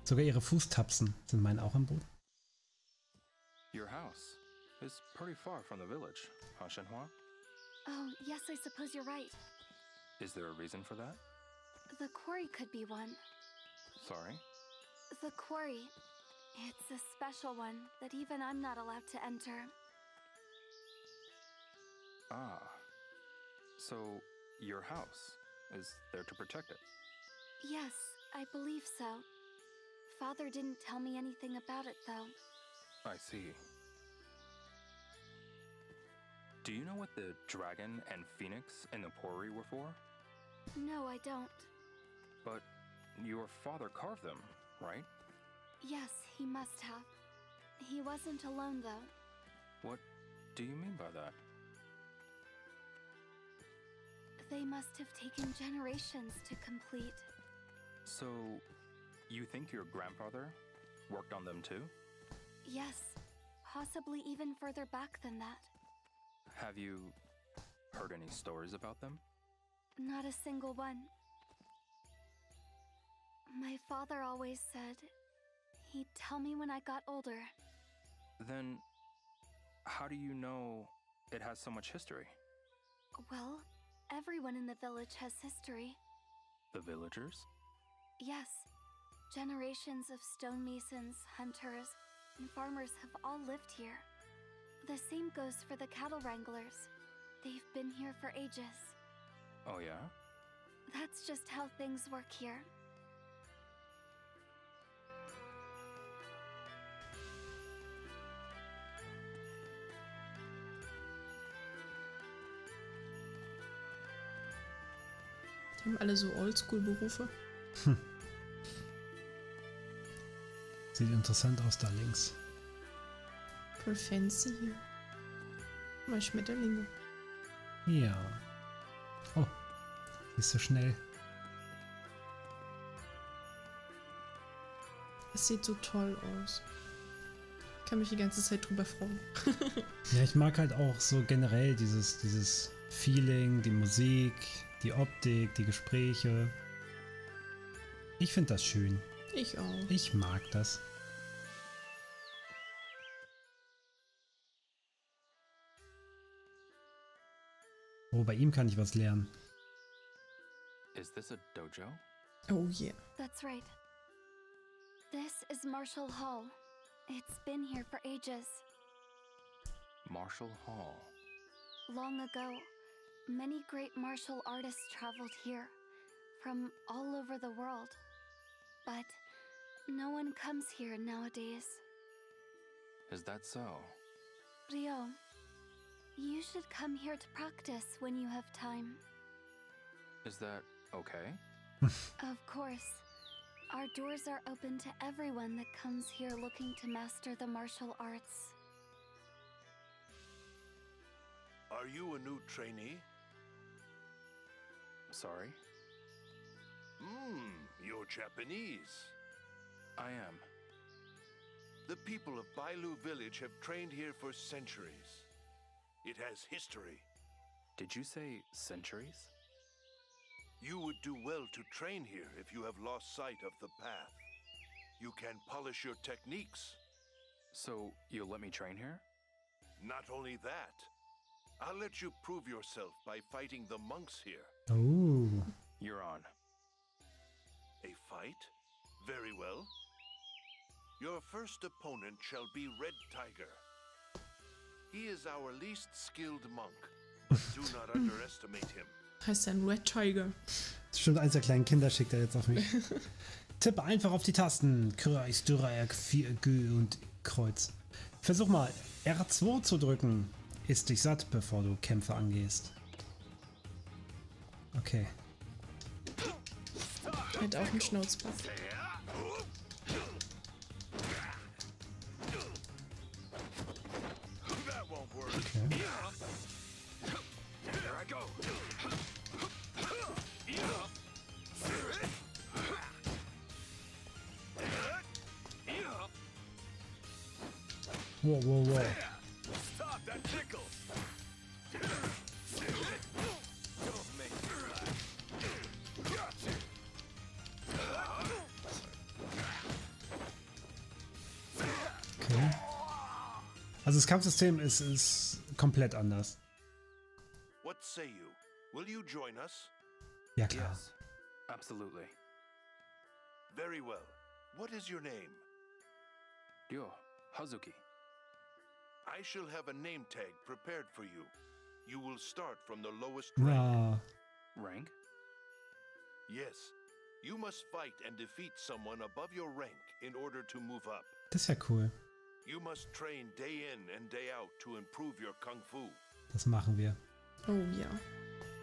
Sogar ihre Fußtapsen sind meine auch im Boden. Your house. It's pretty far from the village, huh, Shenhua? Oh, yes, I suppose you're right. Is there a reason for that? The quarry could be one. Sorry? The quarry. It's a special one that even I'm not allowed to enter. Ah. So, your house is there to protect it? Yes, I believe so. Father didn't tell me anything about it, though. I see. Do you know what the dragon and phoenix in the quarry were for? No, I don't. But your father carved them, right? Yes, he must have. He wasn't alone, though. What do you mean by that? They must have taken generations to complete. So, you think your grandfather worked on them too? Yes, possibly even further back than that. Have you heard any stories about them? Not a single one. My father always said he'd tell me when I got older. Then, how do you know it has so much history? Well, everyone in the village has history. The villagers? Yes. Generations of stonemasons, hunters, and farmers have all lived here. The same goes for the cattle wranglers. They've been here for ages. Oh yeah? That's just how things work here. Die haben alle so Oldschool-Berufe. Sieht interessant aus da links. Voll fancy hier. Mal Schmetterlinge. Ja. Oh. Ist so schnell. Es sieht so toll aus. Ich kann mich die ganze Zeit drüber freuen. Ja, ich mag halt auch so generell dieses Feeling, die Musik, die Optik, die Gespräche. Ich finde das schön. Ich auch. Ich mag das. Oh, bei ihm kann ich was lernen. Is this a dojo? Oh yeah. That's right. This is Marshall Hall. It's been here for ages. Marshall Hall. Long ago, many great martial artists traveled here from all over the world. But no one comes here nowadays. Is that so? Ryo, you should come here to practice when you have time. Is that okay? Of course. Our doors are open to everyone that comes here looking to master the martial arts. Are you a new trainee? Sorry? You're Japanese. I am. The people of Bailu Village have trained here for centuries. It has history. Did you say centuries? You would do well to train here if you have lost sight of the path. You can polish your techniques. So, you'll let me train here? Not only that, I'll let you prove yourself by fighting the monks here. Oh. You're on. A fight? Very well. Your first opponent shall be Red Tiger. He is our least skilled monk. Do not underestimate him. Heißt ein Red Tiger. Stimmt, eins der kleinen Kinder schickt er jetzt auf mich. Tippe einfach auf die Tasten. Kreis, Dreieck, 4G und Kreuz. Versuch mal, R2 zu drücken. Iss dich satt, bevor du Kämpfe angehst. Okay. Hat auch einen Schnauzbart. Okay. Whoa, whoa, whoa. Stop that tickle. Okay. Also das Kampfsystem ist komplett anders. What say you? Will you join us? Ja, klar. Yes, absolutely. Very well. What is your name? Ryo Hazuki. I shall have a name tag prepared for you. You will start from the lowest rank. Rank? Yes. You must fight and defeat someone above your rank in order to move up. Das ist ja cool. You must train day in and day out to improve your Kung Fu. Das machen wir. Oh ja.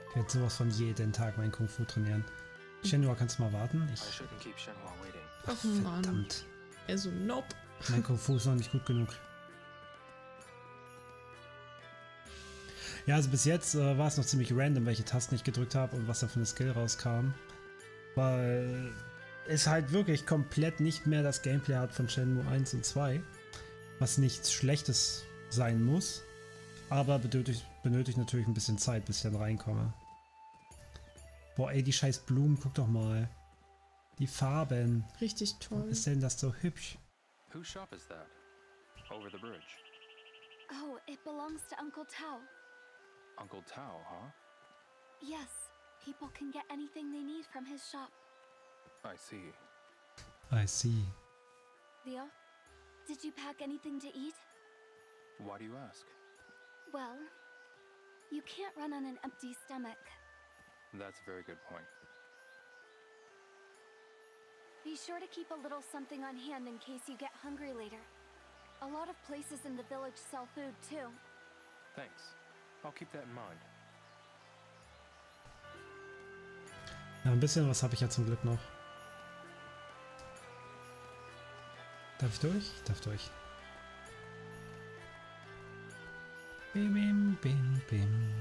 Ich werde sowas von jeden Tag mein Kung Fu trainieren. Shenhua, kannst du mal warten? Ich... Ach, verdammt. Also, nope. Mein Kung Fu ist noch nicht gut genug. Ja, also bis jetzt war es noch ziemlich random, welche Tasten ich gedrückt habe und was da für eine Skill rauskam. Weil es halt wirklich komplett nicht mehr das Gameplay hat von Shenmue 1 und 2. Was nichts Schlechtes sein muss. Aber benötigt natürlich ein bisschen Zeit, bis ich dann reinkomme. Boah, ey, die scheiß Blumen, guck doch mal. Die Farben. Richtig toll. Ist denn das so hübsch? Whose shop is that? Over the bridge. Oh, it belongs to Uncle Tao. Uncle Tao, huh? Yes, people can get anything they need from his shop. I see. I see. Leo, did you pack anything to eat? Why do you ask? Well, you can't run on an empty stomach. That's a very good point. Be sure to keep a little something on hand in case you get hungry later. A lot of places in the village sell food too. Thanks. I'll keep that in mind. Ja, ein bisschen was habe ich ja zum Glück noch. Darf ich durch? Darf durch. Bim, bim, bim, bim.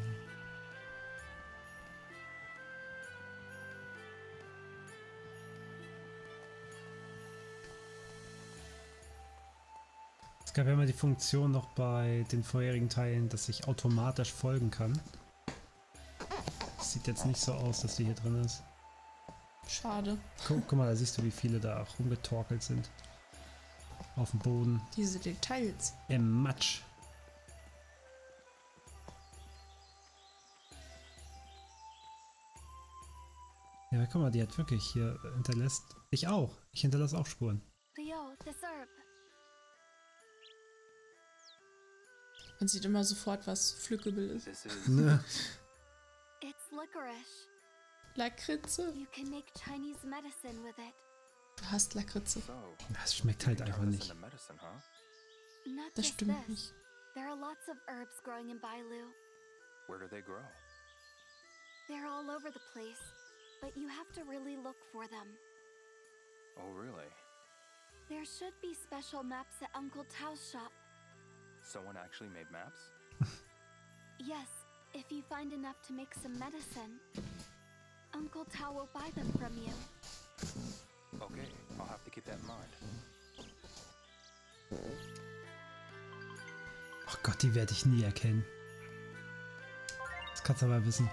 Es gab ja immer die Funktion noch bei den vorherigen Teilen, dass ich automatisch folgen kann. Das sieht jetzt nicht so aus, dass die hier drin ist. Schade. Guck mal, da siehst du, wie viele da auch rumgetorkelt sind. Auf dem Boden. Diese Details. Im Matsch. Ja, guck mal, die hat wirklich hier hinterlässt. Ich auch. Ich hinterlasse auch Spuren. Man sieht immer sofort, was pflückable ist. Ne. It's licorice. Lakritze. You can make Chinese medicine with it. Du hast Lakritze. Das schmeckt halt einfach nicht. Das stimmt nicht. There are lots of herbs growing in Bailu. Where do they grow? They're all over the place, but you have to really look for them. Oh really? There should be special maps at Uncle Tao's shop. Someone actually made maps? Yes, if you find enough to make some medicine. Uncle Tao will buy them from you. Okay, I'll have to keep that in mind. Oh Gott, die werde ich nie erkennen. Das kannst du aber wissen.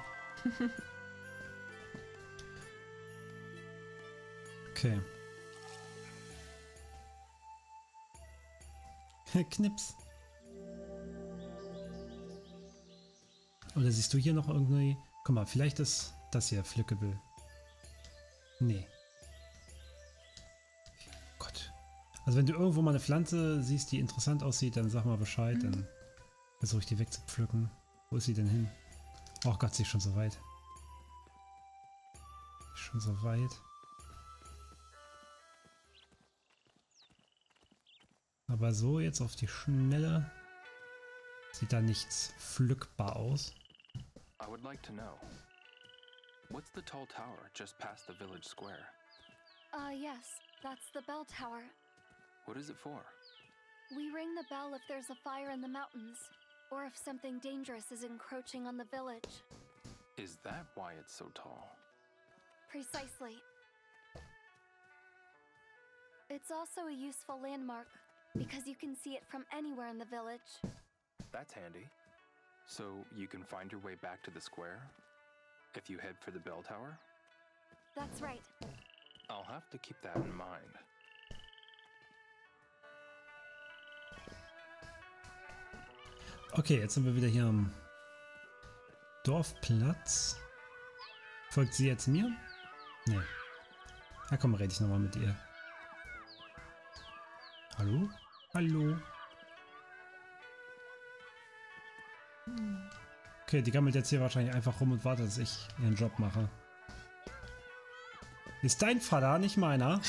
Okay. Knips. Oder siehst du hier noch irgendwie... Guck mal, vielleicht ist das hier pflückable. Nee. Gott. Also wenn du irgendwo mal eine Pflanze siehst, die interessant aussieht, dann sag mal Bescheid. Mhm. Dann versuche ich die wegzupflücken. Wo ist sie denn hin? Oh Gott, sie ist schon so weit. Schon so weit. Aber so jetzt auf die Schnelle sieht da nichts pflückbar aus. I would like to know. What's the tall tower just past the village square? Yes, that's the bell tower. What is it for? We ring the bell if there's a fire in the mountains, or if something dangerous is encroaching on the village. Is that why it's so tall? Precisely. It's also a useful landmark, because you can see it from anywhere in the village. That's handy. So you can find your way back to the square if you head for the bell tower? That's right. I'll have to keep that in mind. Okay, jetzt sind wir wieder hier am Dorfplatz. Folgt sie jetzt mir? Nee. Na komm, rede ich nochmal mit ihr. Hallo? Hallo? Okay, die gammelt jetzt hier wahrscheinlich einfach rum und wartet, dass ich ihren Job mache. Ist dein Vater, nicht meiner?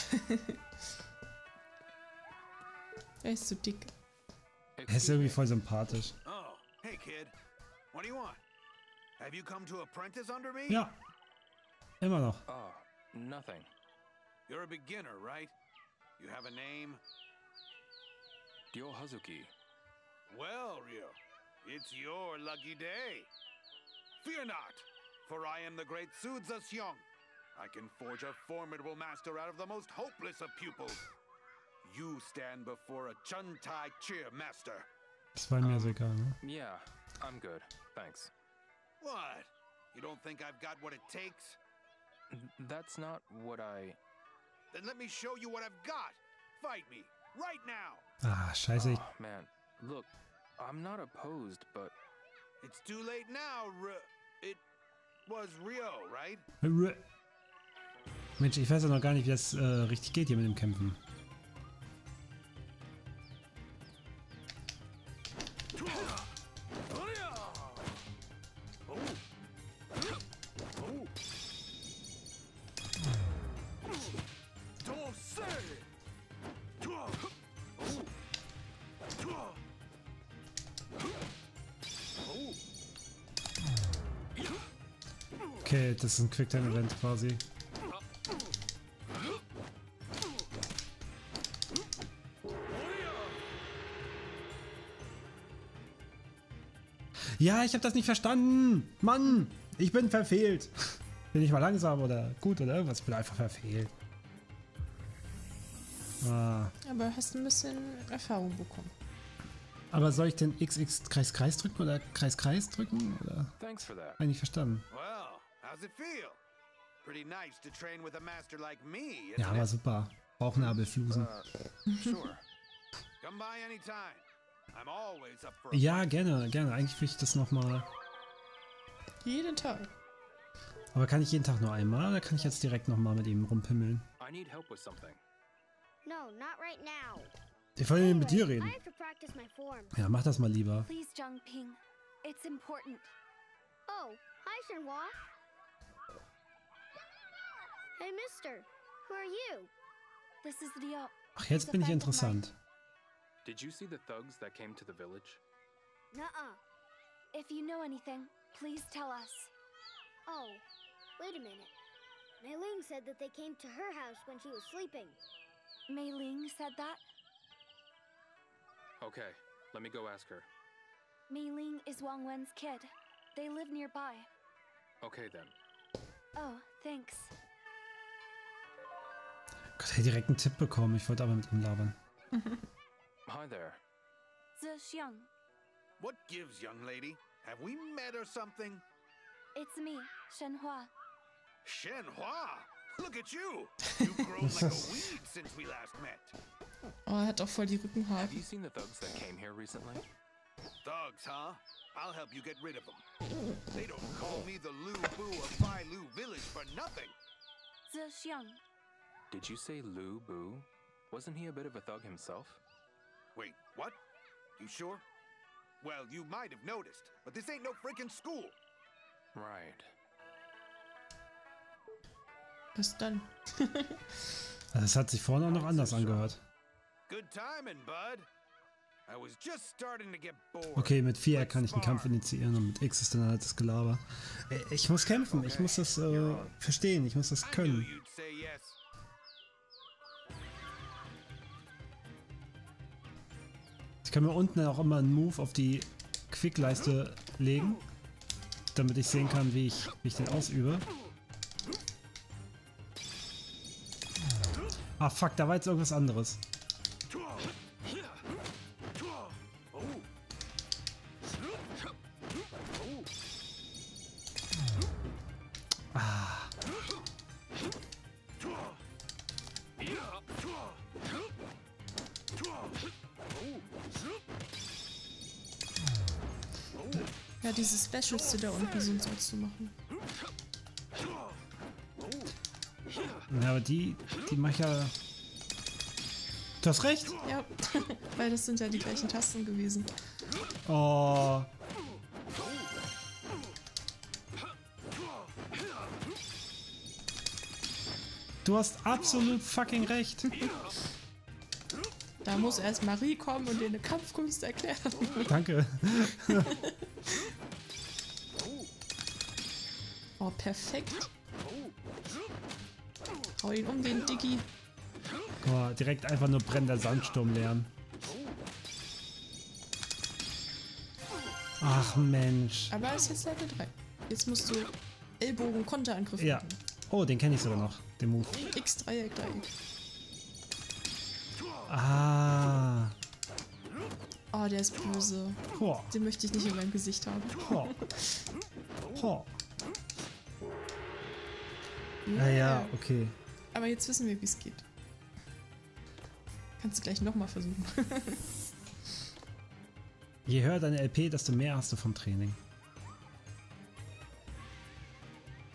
Er ist so dick. Er ist irgendwie voll sympathisch. Oh, hey Kid, what do you want? Have you come to apprentice under me? Ja. Immer noch. Oh, nothing. You're a beginner, right? You have a name? Ryo Hazuki. Well, Ryo. It's your lucky day. Fear not, for I am the great Su Zixiang. I can forge a formidable master out of the most hopeless of pupils. You stand before a Chun Tai Chieh master. Das war mir so egal, ne? Yeah, I'm good, thanks. What? You don't think I've got what it takes? That's not what I... Then let me show you what I've got. Fight me, right now. Ah, scheiße. Oh, man, look. I'm not opposed, but... It's too late now, It was Ryo, right? Mensch, ich weiß ja noch gar nicht, wie das richtig geht hier mit dem Kämpfen. Okay, das ist ein Quicktime-Event quasi. Ja, ich habe das nicht verstanden. Mann, ich bin verfehlt. Bin ich mal langsam oder gut oder irgendwas? Ich bin einfach verfehlt. Ah. Aber hast ein bisschen Erfahrung bekommen. Aber soll ich denn XX Kreis-Kreis drücken oder Kreis-Kreis drücken? Oder? Thanks for that. Eigentlich verstanden. Well, how's it feel? Pretty nice to train with a master like me. Ja, aber super. Bauchnabelflusen. Sure. Come by anytime. I'm always up for a... Ja, gerne, gerne. Eigentlich will ich das nochmal. Jeden Tag. Aber kann ich jeden Tag nur einmal oder kann ich jetzt direkt nochmal mit ihm rumpimmeln? I need help with something. No, not right now. Ich wollte mit dir reden. Ja, mach das mal lieber. Please, Jungping. It's important. Oh, hi, Shenhua. Hey, Mister. Who are you? This is Ryo. Ach, jetzt bin ich interessant. Did you see the thugs that came to the village? Nuh-uh. If you know anything, please tell us. Oh, wait a minute. Mei Ling said that they came to her house when she was sleeping. Mei Ling said that? Okay, let me go ask her. Mei Ling is Wang Wen's kid. They live nearby. Okay, then. Oh, thanks. Gott, hätte direkt einen Tipp bekommen. Ich wollte aber mit ihm labern. Hi there. Zixiang. What gives, young lady? Have we met or something? It's me, Shenhua. Shenhua? Look at you. You've grown like a weed since we last met. Oh, er hat auch voll die Rückenhaare. Have you seen the thugs that came here recently? Thugs, huh? I'll help you get rid of them. They don't call me the Lu Bu of Bailu Village for nothing. Zixiang. Did you say Lu Bu? Wasn't he a bit of a thug himself? Wait, what? You sure? Well, you might have noticed, but this ain't no freaking school. Right. Was dann? Das hat sich vorhin auch noch anders angehört. Okay, mit 4 kann ich einen Kampf initiieren und mit X ist dann halt das Gelaber. Ich muss kämpfen, ich muss das verstehen, ich muss das können. Ich kann mir unten auch immer einen Move auf die Quickleiste legen, damit ich sehen kann, wie ich den ausübe. Ah, fuck, da war jetzt irgendwas anderes. Ah. Ja, diese Specials, die da unten sind, sollst du machen. Ja, aber die mache ich ja... Du hast recht? Ja, weil das sind ja die gleichen Tasten gewesen. Oh. Du hast absolut fucking recht. Da muss erst Marie kommen und dir eine Kampfkunst erklären. Danke. Oh, perfekt. Hau ihn um, den Diggi. Oh, direkt einfach nur brennender Sandsturm lernen. Ach Mensch. Aber es ist jetzt Level 3. Jetzt musst du Ellbogen-Konterangriff machen. Ja. Oh, den kenne ich sogar noch. Den Move. X-Dreieck, Dreieck. Ah. Oh, der ist böse. Oh. Den möchte ich nicht in meinem Gesicht haben. Oh. Oh. Ja, ja, okay. Aber jetzt wissen wir, wie es geht. Kannst du gleich nochmal versuchen. Je höher deine LP, desto mehr hast du vom Training.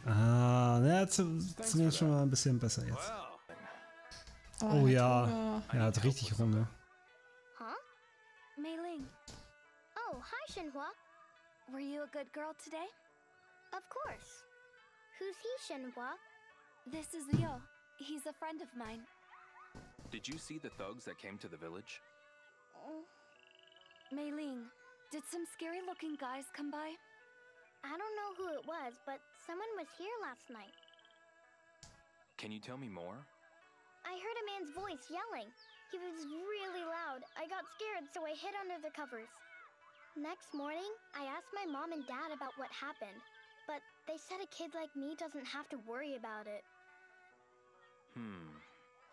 Ah, naja, zumindest schon mal ein bisschen besser jetzt. Oh, ja, er hat richtig Runge. Huh? Mei Ling. Oh, hi Shenhua. Were you a good girl today? Of course. Who's he, Shenhua? This is Ryo. He's a friend of mine. Did you see the thugs that came to the village? Oh. Mei Ling, did some scary-looking guys come by? I don't know who it was, but someone was here last night. Can you tell me more? I heard a man's voice yelling. He was really loud. I got scared, so I hid under the covers. Next morning, I asked my mom and dad about what happened, but they said a kid like me doesn't have to worry about it.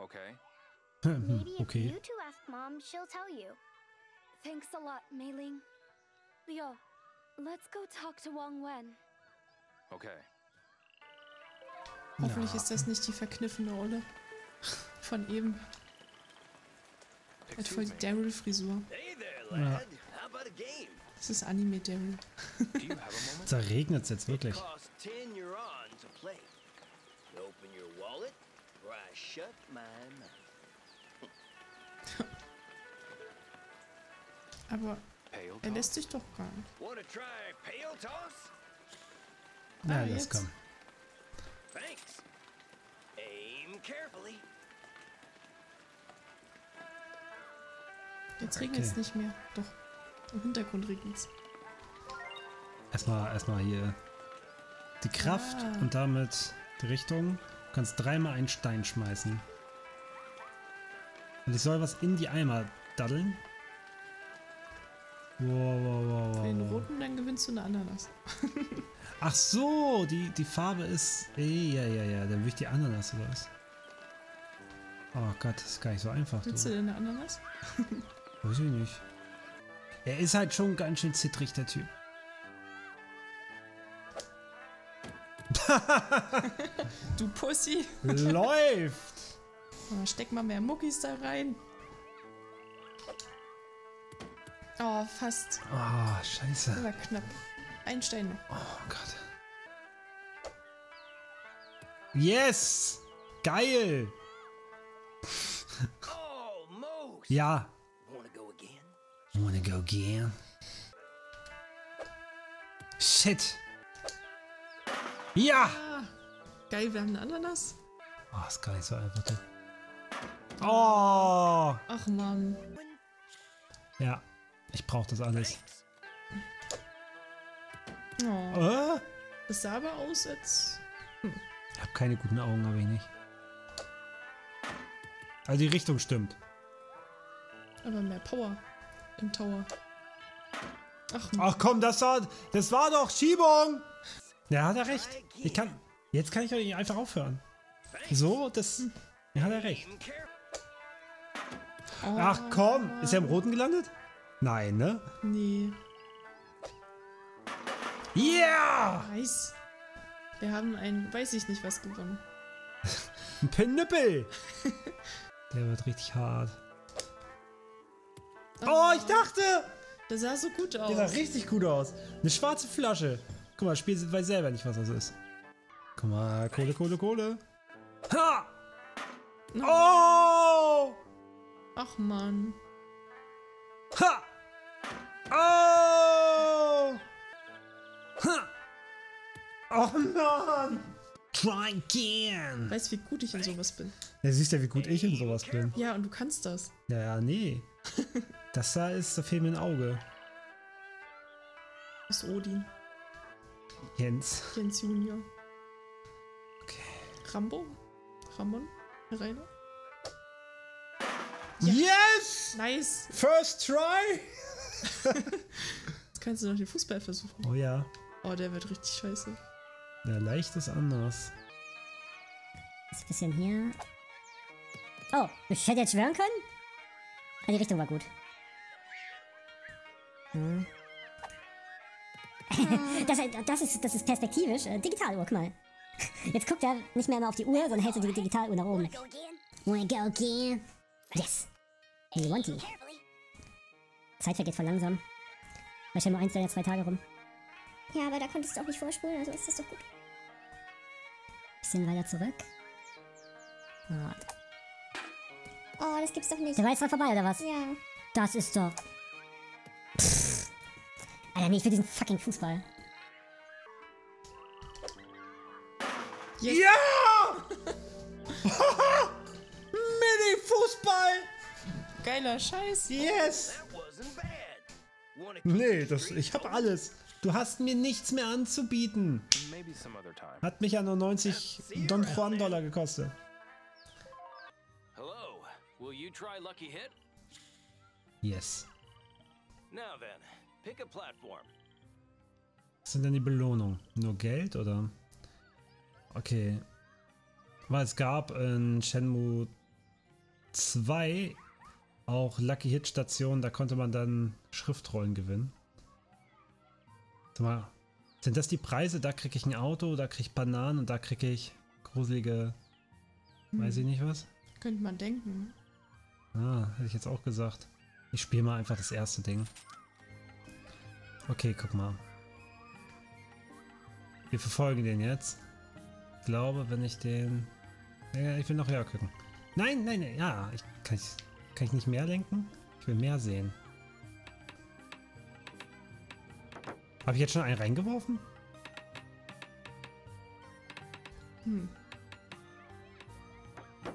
Okay. Maybe if you two ask Mom, she'll tell you. Thanks a lot, Mei Ling. Leo, let's go talk to Wang Wen. Okay. Hoffentlich ist das nicht die verkniffene Olle von eben. Hat voll die Daryl-Frisur. Ja. Das ist Anime-Daryl. Da regnet es jetzt wirklich. Aber er lässt sich doch gar nicht. Na, jetzt komm. Thanks. Aim carefully. Jetzt regnet es nicht mehr. Doch, im Hintergrund regnet es. Erstmal hier die Kraft und damit die Richtung. Du kannst dreimal einen Stein schmeißen. Und ich soll was in die Eimer daddeln. Wow, wow, wow, wow. Für den roten, dann gewinnst du eine Ananas. Ach so, die Farbe ist... Ja, dann will ich die Ananas oder was? Oh Gott, das ist gar nicht so einfach. Willst du denn eine Ananas? Weiß ich nicht. Er ist halt schon ganz schön zittrig, der Typ. Du Pussy. Läuft. Steck mal mehr Muckis da rein. Oh, fast. Oh, scheiße. Das war knapp. Ein Stein noch. Oh Gott. Yes! Geil! Ja. Wanna go again? Shit. Ja! Geil, wir haben eine Ananas. Oh, ist gar nicht so einfach. Oh! Ach Mann. Ja, ich brauch das alles. Oh. Das sah aber aus, als... Ich hab keine guten Augen, aber ich nicht. Also die Richtung stimmt. Aber mehr Power im Tower. Ach, Mann. Ach komm, das war doch Schiebung! Ja, hat er recht. Jetzt kann ich doch nicht einfach aufhören. So, Ja, hat er recht. Oh. Ach komm, ist er im Roten gelandet? Nein, ne? Nee. Ja! Yeah! Nice. Wir haben einen, weiß ich nicht was gewonnen. Ein Pinnippel! Der wird richtig hart. Oh, ich dachte! Der sah so gut aus. Der sah richtig gut aus. Eine schwarze Flasche. Guck mal, das Spiel weiß selber nicht, was das ist. Guck mal, Kohle. Ha! Oh! Ach Mann. Ha! Oh! Ha! Oh Mann! Try again! Weißt du, wie gut ich in sowas bin? Ja, siehst ja, wie gut ich in sowas bin. Ja, und du kannst das. Ja, nee. Das da ist, da fehlt mir ein Auge. Das ist Odin. Jens Junior. Okay. Rambo? Ramon? Rainer? Ja. Yes! Nice! First try! Jetzt kannst du noch den Fußball versuchen. Oh ja. Oh, der wird richtig scheiße. Ja, leicht ist anders. Das bisschen hier. Oh, ich hätte jetzt schwören können? Die Richtung war gut. Hm. Das ist perspektivisch. Digitaluhr, guck mal. Jetzt guckt er nicht mehr auf die Uhr, sondern hält so die Digitaluhr nach oben. Wanna go again? Yes. Hey, Wanty. Zeit vergeht voll langsam. Weil schon mal 2 Tage rum. Ja, aber da konntest du auch nicht vorspulen, also ist das doch gut. Bisschen weiter zurück. Ah. Oh, das gibt's doch nicht. Der war jetzt mal vorbei, oder was? Ja. Das ist doch... Pff. Alter, nee, ich will diesen fucking Fußball. Yes. Ja! Mini-Fußball! Geiler Scheiß. Yes! Nee, ich hab alles. Du hast mir nichts mehr anzubieten. Hat mich ja nur 90 Don Juan Dollar gekostet. Will you try lucky hit? Yes. Now then, Was sind denn die Belohnungen? Nur Geld oder? Okay. Weil es gab in Shenmue 2 auch Lucky Hit Stationen, da konnte man dann Schriftrollen gewinnen. Sag mal, sind das die Preise? Da kriege ich ein Auto, da kriege ich Bananen und da kriege ich gruselige, weiß ich nicht was. Könnte man denken. Ah, hätte ich jetzt auch gesagt. Ich spiele mal einfach das erste Ding. Okay, guck mal. Wir verfolgen den jetzt. Ich glaube, wenn ich den... Ja, ich will noch höher gucken. Nein, nein, nein, ja. Kann ich nicht mehr lenken? Ich will mehr sehen. Habe ich jetzt schon einen reingeworfen? Hm.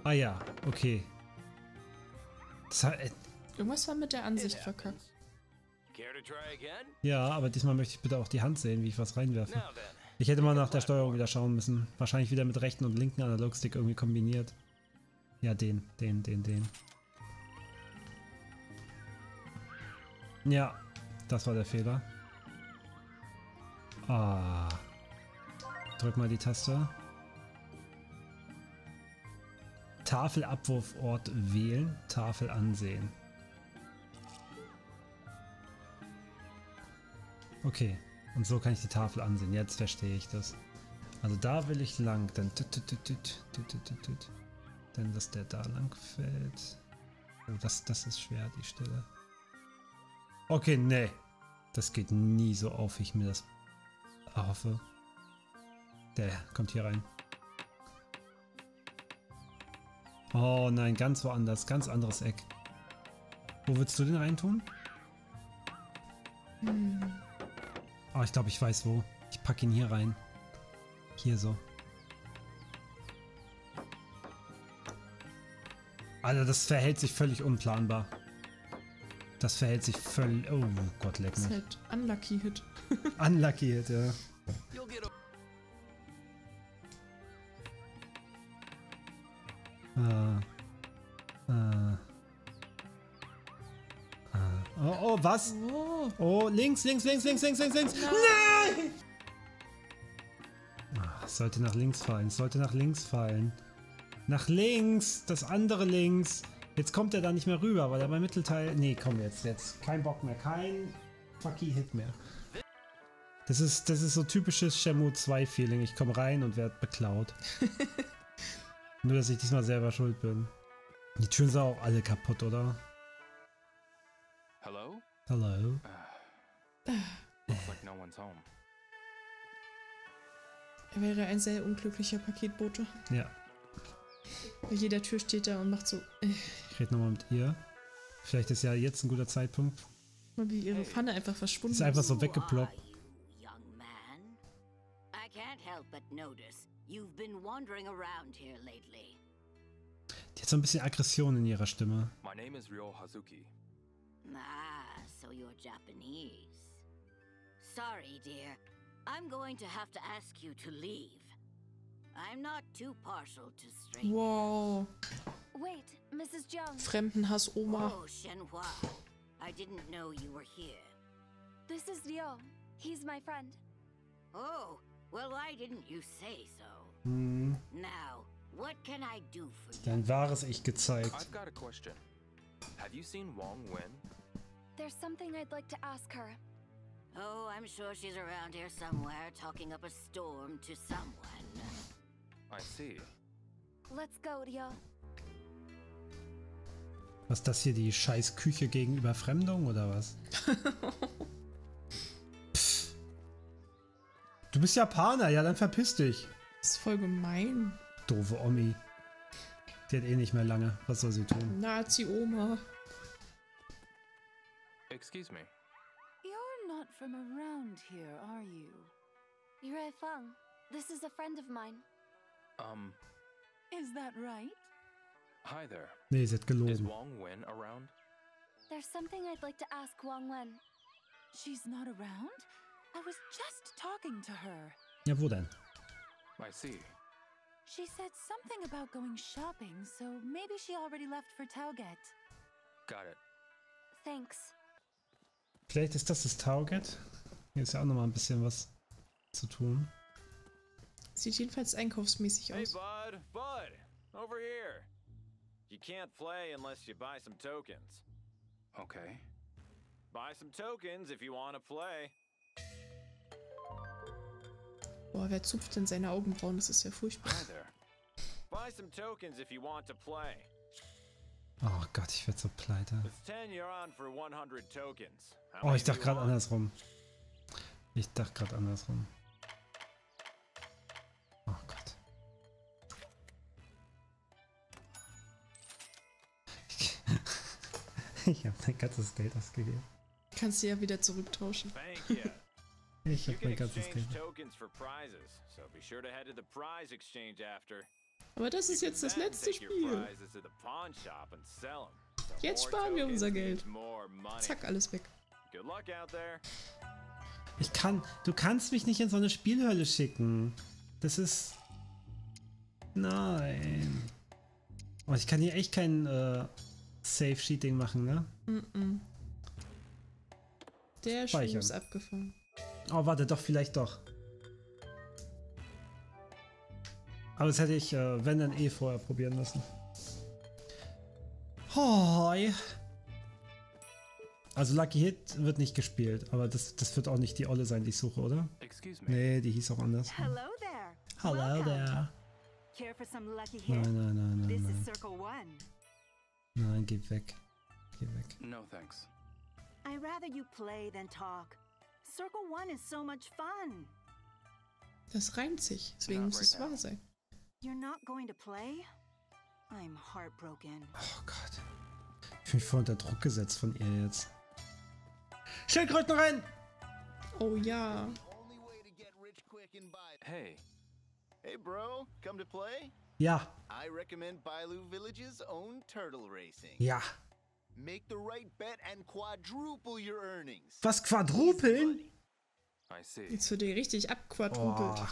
Ah ja, okay. Das hat, irgendwas war mit der Ansicht verkackt. Ja, aber diesmal möchte ich bitte auch die Hand sehen, wie ich was reinwerfe. Ich hätte mal nach der Steuerung wieder schauen müssen. Wahrscheinlich wieder mit rechten und linken Analogstick irgendwie kombiniert. Ja, den. Ja, das war der Fehler. Ah. Drück mal die Taste. Tafelabwurfort wählen, Tafel ansehen. Okay, und so kann ich die Tafel ansehen. Jetzt verstehe ich das. Also da will ich lang, dann denn dass der da lang fällt. Oh, das ist schwer, die Stelle. Okay, nee. Das geht nie so auf, wie ich mir das erhoffe. Der kommt hier rein. Oh nein, ganz woanders, ganz anderes Eck. Wo willst du den reintun? Oh, ich glaube, ich weiß wo. Ich packe ihn hier rein. Hier so. Alter, das verhält sich völlig unplanbar. Das verhält sich völlig... Oh Gott, leck mich. Das ist halt Unlucky Hit. Unlucky Hit, ja. Oh, was? Oh. Oh, links. Nein! Ach, es sollte nach links fallen, es sollte nach links fallen. Nach links, das andere links. Jetzt kommt er da nicht mehr rüber, weil er beim Mittelteil... Nee, komm jetzt. Kein Bock mehr, kein fucky Hit mehr. Das ist so typisches Shenmue 2 Feeling. Ich komme rein und werde beklaut. Nur, dass ich diesmal selber schuld bin. Die Türen sind auch alle kaputt, oder? Hallo? Hallo? Er wäre ein sehr unglücklicher Paketbote. Ja. Bei jeder Tür steht da und macht so. Ich rede nochmal mit ihr. Vielleicht ist ja jetzt ein guter Zeitpunkt. Mal wie ihre Pfanne einfach verschwunden ist. Ist einfach so weggeploppt. Die hat so ein bisschen Aggression in ihrer Stimme. My name is Ryo Hazuki. Ah, so you're Japanese. Sorry, dear. I'm going to have to ask you to leave. I'm not too partial to strangers. Wow. Wait, Mrs. Jones. Fremdenhass Oma. Oh, Shenhua. I didn't know you were here. This is Ryo. He's my friend. Oh, well, why didn't you say so? Hm. Now, what can I do for you? Dein wahres Ich gezeigt. I've got a question. Have you seen Wang Wen? There's something I'd like to ask her. Oh, I'm sure she's around here somewhere, talking up a storm to someone. I see. Let's go, Ryo. Was ist das hier, die Scheißküche gegen Überfremdung oder was? Pff. Du bist Japaner, ja, dann verpiss dich. Das ist voll gemein. Doofe Omi. Die hat eh nicht mehr lange. Was soll sie tun? Nazi-Oma. Excuse me. You're not from around here, are you? Yue Feng. This is a friend of mine. Is that right? Hi there. Nee, sie hat gelogen. Is Wang Wen around? There's something I'd like to ask Wang Wen. She's not around? I was just talking to her. Ja, wo denn? I see. She said something about going shopping, so maybe she already left for Taoget. Got it. Thanks. Vielleicht ist das das Target. Hier ist ja auch nochmal ein bisschen was zu tun. Sieht jedenfalls einkaufsmäßig aus. Hey Bud, Bud, over here. You can't play unless you buy some tokens. Okay. Buy some tokens if you want to play. Boah, wer zupft denn seine Augenbrauen? Das ist ja furchtbar. Buy some tokens if you want to play. Oh Gott, ich werde so pleite. Oh, ich dachte gerade andersrum. Ich dachte gerade andersrum. Oh Gott. Ich habe mein ganzes Geld ausgegeben. Kannst du ja wieder zurücktauschen. Ich habe mein ganzes Geld. Aber das ist jetzt das letzte Spiel. Jetzt sparen wir unser Geld. Zack, alles weg. Ich kann... Du kannst mich nicht in so eine Spielhölle schicken. Das ist... Nein. Oh, ich kann hier echt kein Safe-Sheeting machen, ne? Mm-mm. Der Schuh ist abgefangen. Oh, warte, doch, vielleicht doch. Aber das hätte ich, wenn dann eh vorher probieren müssen. Hoi! Also Lucky Hit wird nicht gespielt, aber das wird auch nicht die Olle sein, die ich suche, oder? Nee, die hieß auch anders. Hello there. Hello there. Nein, nein, nein, nein, nein. Nein, geh weg. Geh weg. No thanks. I'd rather you play than talk. Circle 1 is so much fun. Das reimt sich, deswegen muss es wahr sein. You're not going to play? I'm heartbroken. Oh Gott. Ich bin voll unter Druck gesetzt von ihr jetzt. Schildkröten rein! Oh ja. Hey. Hey Bro, come to play? Ja. I recommend Bailu Village's own turtle racing. Ja. Make the right bet and quadruple your earnings. Was quadrupeln? Jetzt wird ihr richtig abquadrupelt. Oh.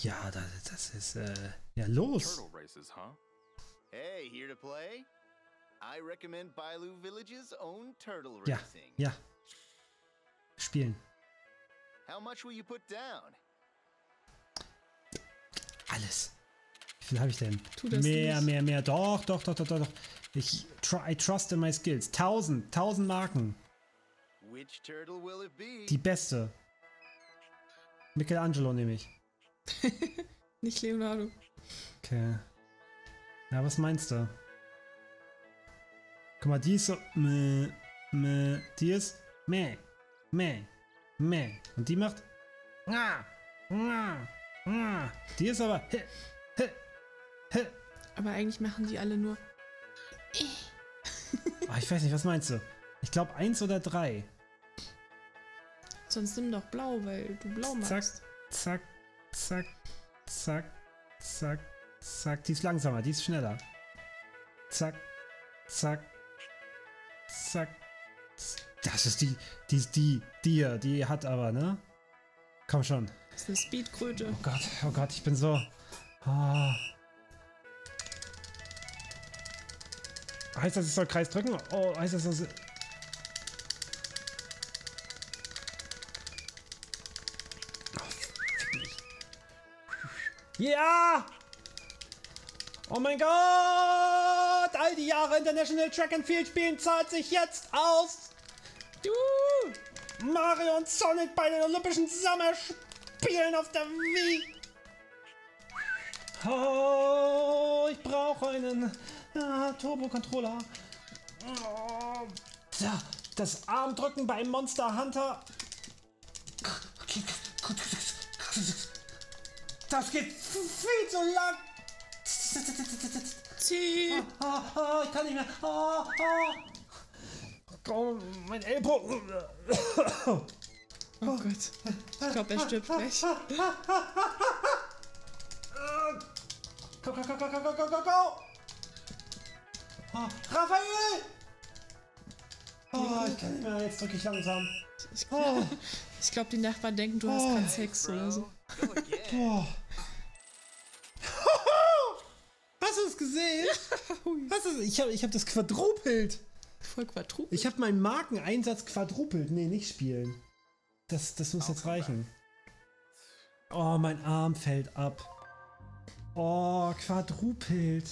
Ja, das ist, ja, los. Hey, here to play? I recommend Bailu Village's own turtle racing. Ja, ja. Spielen. How much will you put down? Alles. Wie viel habe ich denn? Tu das mehr, nicht. Mehr, mehr. Doch, doch, doch, doch, doch. I trust in my skills. 1000 Marken. Which turtle will it be? Die beste. Michelangelo nehme ich. Nicht Leonardo. Okay. Ja, was meinst du? Guck mal, die ist so... die ist... Und die macht... Die ist aber... Aber eigentlich machen die alle nur... Oh, ich weiß nicht, was meinst du? Ich glaube 1 oder 3. Sonst nimm doch blau, weil du blau magst. Zack, zack, zack, zack, zack. Die ist langsamer, die ist schneller. Zack, zack, zack. Das ist die hat aber, ne? Komm schon. Das ist eine Speedkröte. Oh Gott, ich bin so... Oh. Heißt das, ich soll Kreis drücken? Oh, heißt das, dass... Ja! Oh mein Gott! All die Jahre International Track and Field spielen zahlt sich jetzt aus! Du! Mario und Sonic bei den Olympischen Sommerspielen auf der Wii! Oh, ich brauche einen Turbo-Controller. Oh, das Armdrücken beim Monster Hunter. Das geht viel zu lang. Zieh. Ich kann nicht mehr. Oh, mein Ellbogen. Oh Gott. Ich glaube, er stirbt gleich. Go, go, go, go, go, go, go, go. Oh, Raphael! Oh, ich kann nicht mehr. Jetzt drücke ich langsam. Ich glaube, die Nachbarn denken, du hast keinen Sex oder so. Oh. Hast du es gesehen? Ich hab das quadrupelt. voll quadrupelt. Ich habe meinen Markeneinsatz quadrupelt. Nee, nicht spielen. Das muss jetzt reichen. Oh, mein Arm fällt ab. Oh, quadrupelt.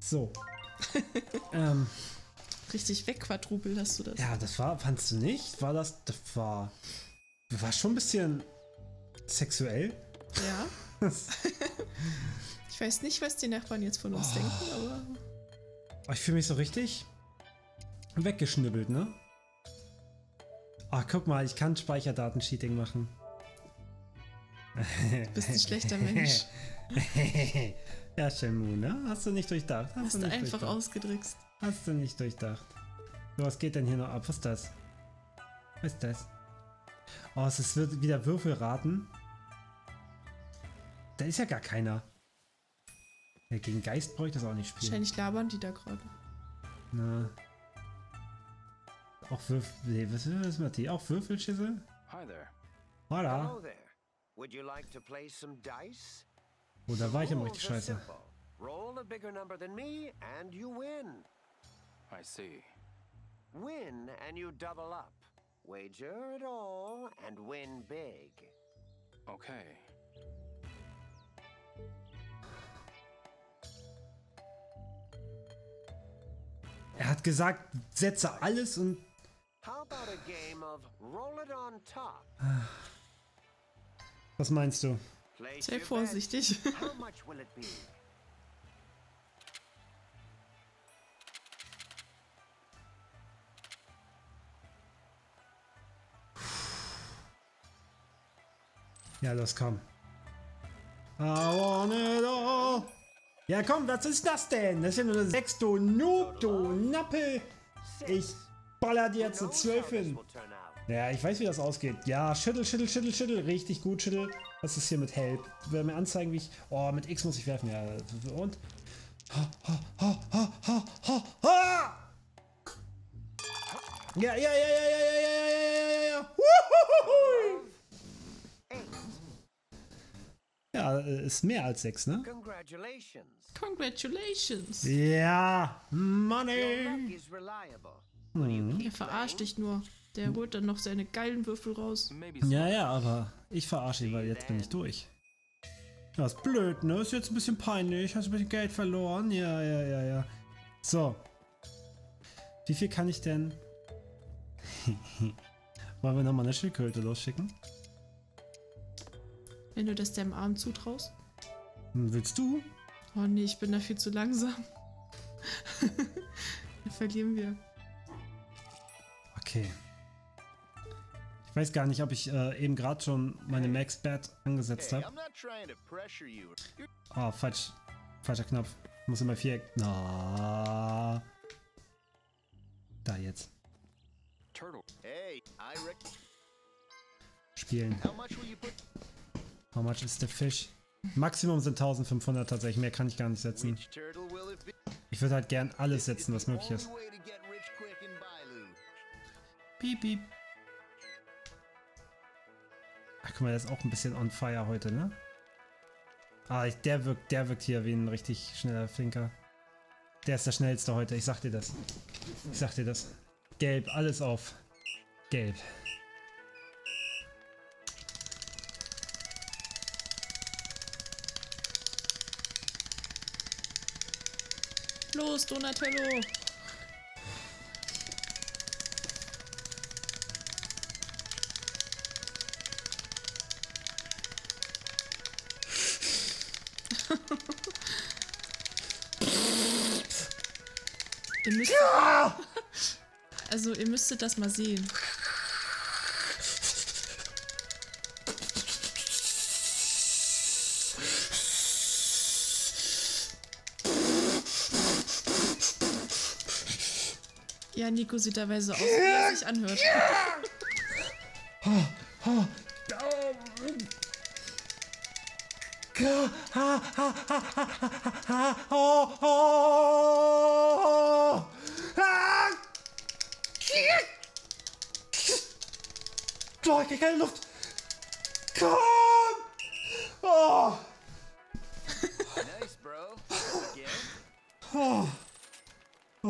So. Richtig wegquadrupelt hast du das. Ja, das war, fandst du nicht? War das war schon ein bisschen sexuell. Ja. Ich weiß nicht, was die Nachbarn jetzt von uns denken, aber... Ich fühle mich so richtig weggeschnibbelt, ne? Ach, guck mal, ich kann Speicherdatencheating machen. Du bist ein schlechter Mensch. Ja, Shenmue, ne? Hast du nicht durchdacht. Hast du einfach ausgedrickst. Hast du nicht durchdacht. So, was geht denn hier noch ab? Was ist das? Was ist das? Oh, es wird wieder Würfelraten. Da ist ja gar keiner. Ja, gegen Geist bräuchte ich das auch nicht spielen. Wahrscheinlich labern die da gerade. Na. Auch Würfel... Nee, was ist das, die? Auch Würfelschüssel? Hi there. Hola. Would you like to play some dice? Oh, da war ich immer richtig scheiße. Roll a bigger number than me and you win. I see. Win and you double up. Wager it all and win big. Okay. Er hat gesagt, setze alles und... Was meinst du? Sei vorsichtig. Ja, los, komm. I want it all. Ja komm, was ist das denn? Das ist ja nur eine 6, du Noob, du Nappel. Ich baller dir jetzt eine 12 hin. Ja, ich weiß, wie das ausgeht. Ja, schüttel, schüttel, schüttel, schüttel. Richtig gut, schüttel. Was ist hier mit Help? Ich will mir anzeigen, wie ich... Oh, mit X muss ich werfen, ja. Und... Ja, ja, ja, ja, ja, ja, ja, ja, ja. Wuhuhuhui. Ja, ist mehr als 6, ne? Congratulations. Congratulations. Ja, Money. Der verarscht dich nur. Der holt dann noch seine geilen Würfel raus. Ja, ja, aber ich verarsche ihn, weil jetzt bin ich durch. Das ist blöd, ne? Ist jetzt ein bisschen peinlich. Hast ein bisschen Geld verloren. Ja, ja, ja, ja. So. Wie viel kann ich denn... Wollen wir nochmal eine Schildkröte losschicken? Wenn du das deinem Arm zutraust. Willst du? Oh nee, ich bin da viel zu langsam. Dann verlieren wir. Okay. Ich weiß gar nicht, ob ich eben gerade schon meine Max Bat angesetzt habe. Oh, falsch. Falscher Knopf. Ich muss immer Viereck. Na. Da jetzt. Spielen. How much is the fish? Maximum sind 1500 tatsächlich, mehr kann ich gar nicht setzen. Ich würde halt gern alles setzen, was möglich ist. Piep, piep. Ach, guck mal, der ist auch ein bisschen on fire heute, ne? Ah, der wirkt hier wie ein richtig schneller Flinker. Der ist der schnellste heute, ich sag dir das. Ich sag dir das. Gelb, alles auf. Gelb. Los, Donatello! Ihr müsst, also ihr müsstet das mal sehen. Ja, Nico sieht dabei so aus, wie er sich anhört. Ich krieg keine Luft. Komm! Oh! Nice, bro. Oh!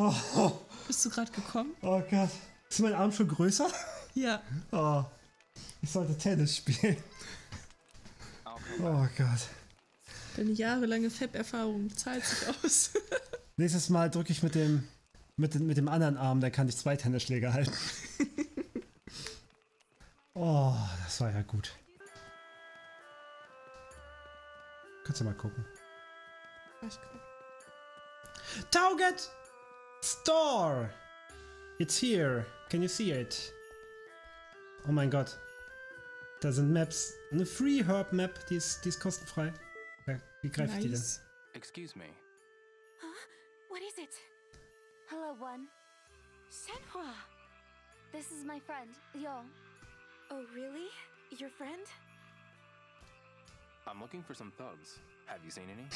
Oh! bist du gerade gekommen? Oh Gott. Ist mein Arm schon größer? Ja. Oh. Ich sollte Tennis spielen. Oh Gott. Deine jahrelange Fab-Erfahrung zahlt sich aus. Nächstes Mal drücke ich mit dem anderen Arm, dann kann ich zwei Tennisschläge halten. Oh, das war ja gut. Kannst du mal gucken. Target Store! It's here. Can you see it? Oh mein Gott. Da sind Maps. Eine Free Herb Map, die ist kostenfrei. Ja, wie greife ich die denn? Excuse me. Huh? What is it? Hello, one. Shenhua. This is my friend, Yo. Oh, really? Your friend? I'm looking for some thugs. Have you seen any?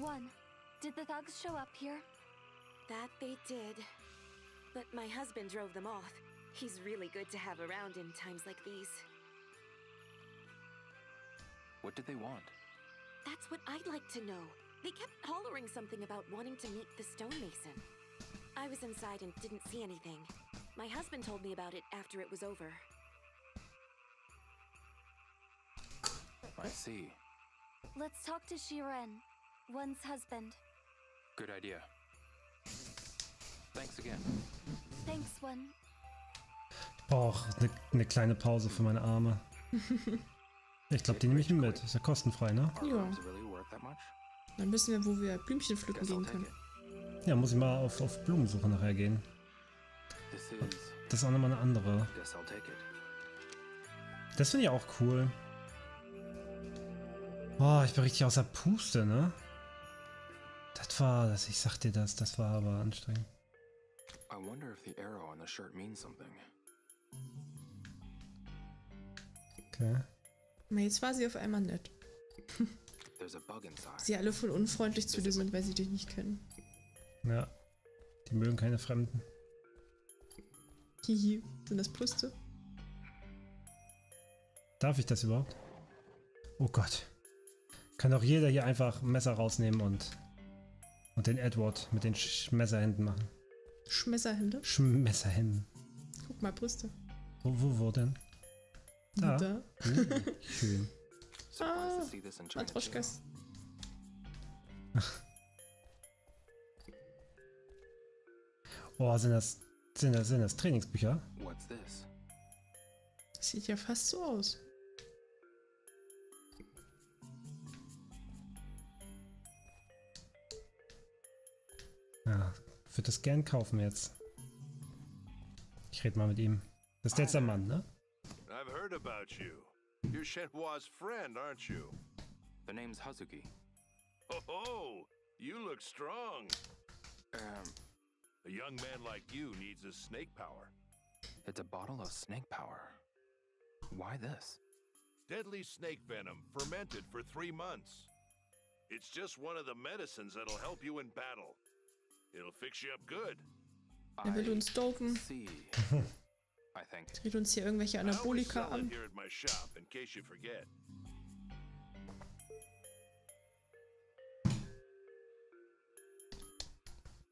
One. Did the thugs show up here? That they did. But my husband drove them off. He's really good to have around in times like these. What did they want? That's what I'd like to know. They kept hollering something about wanting to meet the stonemason. I was inside and didn't see anything. My husband told me about it after it was over. I see. Let's talk to Shiren, one's husband. Good idea. Thanks again. Thanks, one. Ich brauche eine kleine Pause für meine Arme. Ich glaube, die nehme ich mit. Ist ja kostenfrei, ne? Ja. Dann wissen wir, wo wir Blümchen pflücken gehen können. Ja, muss ich mal auf Blumensuche nachher gehen. Das ist auch nochmal eine andere. Das finde ich auch cool. Oh, ich bin richtig außer Puste, ne? Das war das, ich sag dir das, das war aber anstrengend. I wonder if the arrow on the shirt means something. Okay. Jetzt war sie auf einmal nett. Sie alle voll unfreundlich zu dir sind, weil sie dich nicht kennen. Ja. Die mögen keine Fremden. Hihi, sind das Brüste? Darf ich das überhaupt? Oh Gott. Kann doch jeder hier einfach ein Messer rausnehmen und den Edward mit den Messerhänden machen. Schmesserhände? Schmesserhänden. Guck mal, Brüste. Wo denn? Da. Da. Schön. Ah, Matroschkas. Oh, sind das Trainingsbücher? Sieht ja fast so aus. Ja, ich würde das gern kaufen jetzt. Ich rede mal mit ihm. Das ist jetzt der Mann, ne? I've heard about you. You're Shenhua's friend, aren't you? The name's Hazuki. Oh, you look strong. A young man like you needs a snake power. It's a bottle of snake power. Why this? Deadly snake venom, fermented for 3 months. It's just one of the medicines that'll help you in battle. It'll fix you up good. Will uns dopen. Dreht uns hier irgendwelche Anabolika an.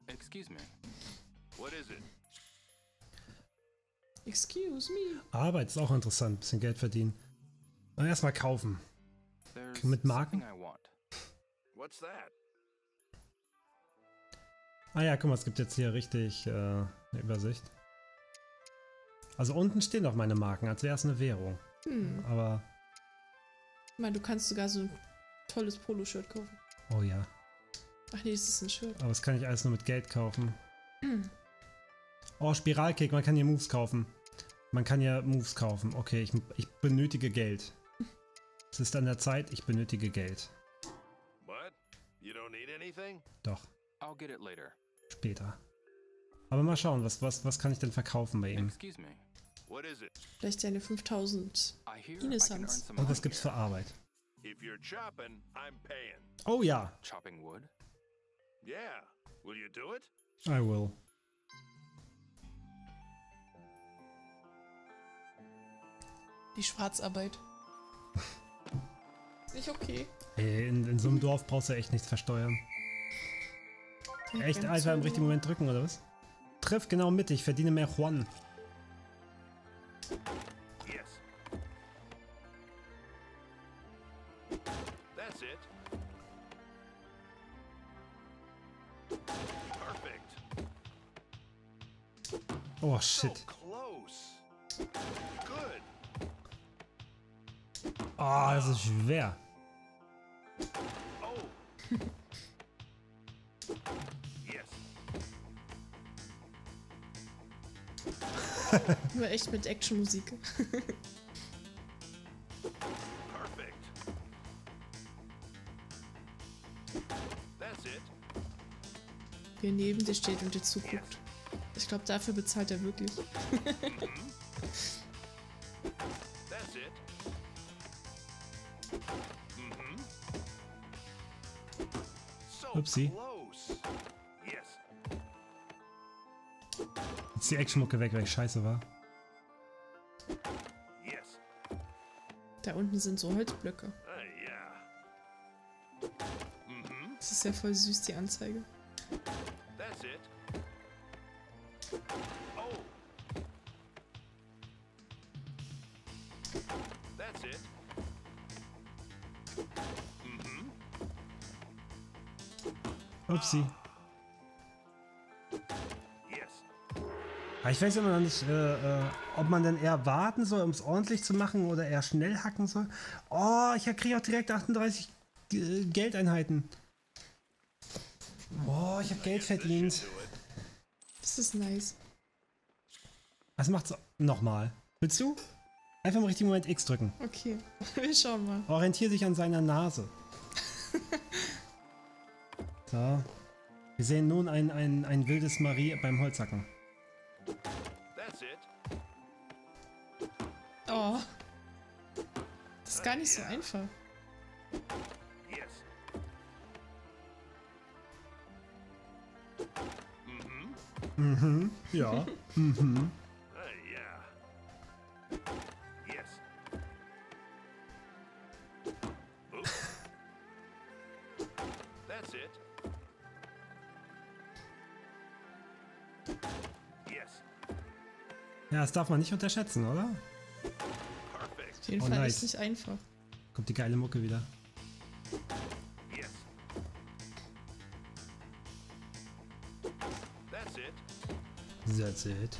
Excuse me. What is it? Excuse me. Arbeit ist auch interessant, bisschen Geld verdienen. Aber erstmal kaufen. Mit Marken. What's that? Ah ja, guck mal, es gibt jetzt hier richtig eine Übersicht. Also unten stehen doch meine Marken, als wäre es eine Währung. Hm. Aber... Ich meine, du kannst sogar so ein tolles Poloshirt kaufen. Oh ja. Ach nee, das ist ein Shirt. Aber das kann ich alles nur mit Geld kaufen. Hm. Oh, Spiralkick, man kann hier Moves kaufen. Man kann ja Moves kaufen. Okay, ich benötige Geld. Es ist an der Zeit, ich benötige Geld. What? You don't need anything? Doch. I'll get it later. Später. Aber mal schauen, was kann ich denn verkaufen bei ihm? Vielleicht eine 5000 Inessans. Und was gibt's für Arbeit? Oh ja. I will. Die Schwarzarbeit. Ist nicht okay. Ey, in so einem Dorf brauchst du echt nichts versteuern. Echt einfach im richtigen Moment drücken, oder was? Trifft genau mit, ich verdiene mehr Yuan. Oh shit. Ah, oh, das ist schwer. Nur echt mit Actionmusik. Wer neben dir steht und dir zuguckt. Ich glaube, dafür bezahlt er wirklich. Upsi. Jetzt die Action-Mucke weg, weil ich scheiße war. Da unten sind so Holzblöcke. Das ist ja voll süß, die Anzeige. Upsi. Ich weiß immer noch nicht, ob man dann eher warten soll, um es ordentlich zu machen, oder eher schnell hacken soll. Oh, ich kriege auch direkt 38 Geldeinheiten. Oh, ich habe Geld verdient. Das ist nice. Was macht's nochmal? Willst du? Einfach im richtigen Moment X drücken. Okay, wir schauen mal. Orientiere dich an seiner Nase. So. Wir sehen nun ein wildes Marie beim Holzhacken. Oh. Das ist gar nicht so einfach. Mhm, ja. Mhm. Ja, das darf man nicht unterschätzen, oder? Auf jeden Fall ist es nicht einfach. Kommt die geile Mucke wieder. That's it.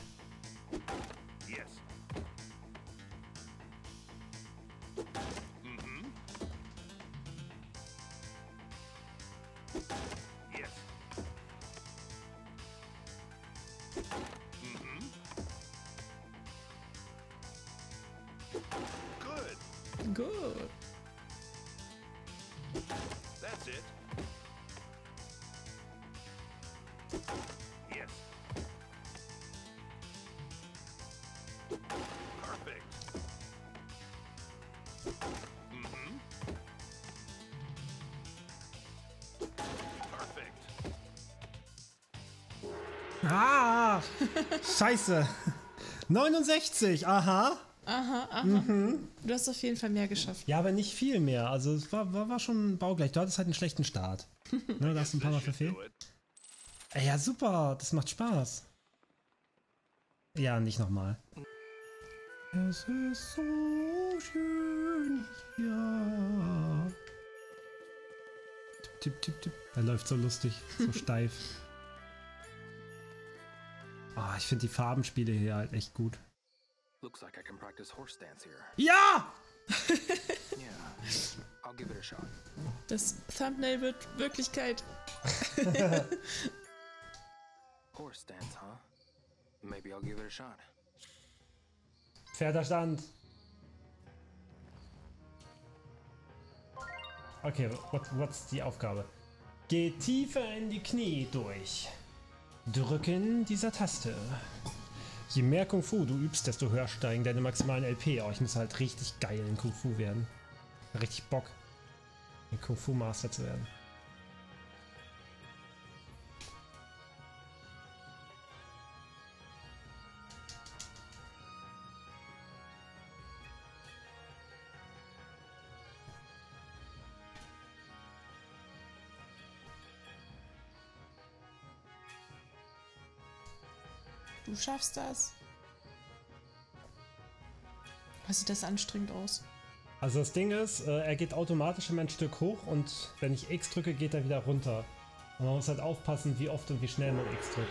Ah! Scheiße! 69! Aha! Aha, aha. Mhm. Du hast auf jeden Fall mehr geschafft. Ja, aber nicht viel mehr. Also es war schon baugleich. Du hattest halt einen schlechten Start. Ne, da hast du ein paar Mal verfehlt. Ja, super! Das macht Spaß. Ja, nicht nochmal. Es ist so schön, ja. Tipp, tipp, tipp, tipp. Er läuft so lustig, so steif. Ah, ich finde die Farbenspiele hier halt echt gut. Ja! Das Thumbnail wird Wirklichkeit. Horse Dance, huh? Maybe I'll give it a shot. Pferderstand. Okay, what's die Aufgabe? Geh tiefer in die Knie durch. Drücken dieser Taste. Je mehr Kung Fu du übst, desto höher steigen deine maximalen LP. Oh, ich muss halt richtig geil in Kung Fu werden. Richtig Bock, ein Kung Fu Master zu werden. Du schaffst das. Was sieht das anstrengend aus? Also das Ding ist, er geht automatisch immer ein Stück hoch und wenn ich X drücke, geht er wieder runter. Und man muss halt aufpassen, wie oft und wie schnell man X drückt.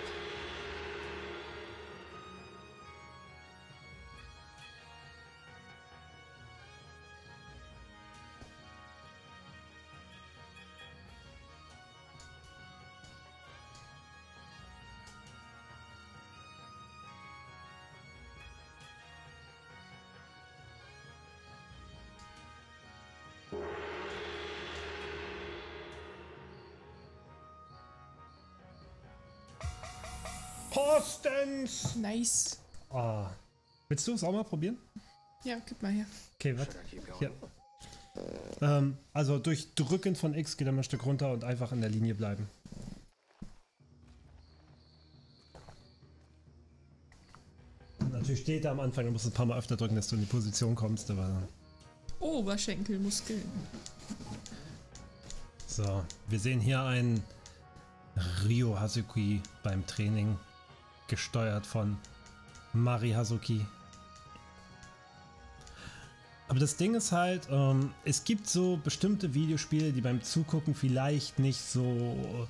Postens! Nice. Oh. Willst du es auch mal probieren? Ja, gib mal her. Okay, warte. Ja. Also durch Drücken von X geht er mal ein Stück runter und einfach in der Linie bleiben. Und natürlich steht er am Anfang, du musst ein paar Mal öfter drücken, dass du in die Position kommst. Aber Oberschenkelmuskeln. So, wir sehen hier einen Ryo Hazuki beim Training, gesteuert von Mari Hazuki. Aber das Ding ist halt, es gibt so bestimmte Videospiele, die beim Zugucken vielleicht nicht so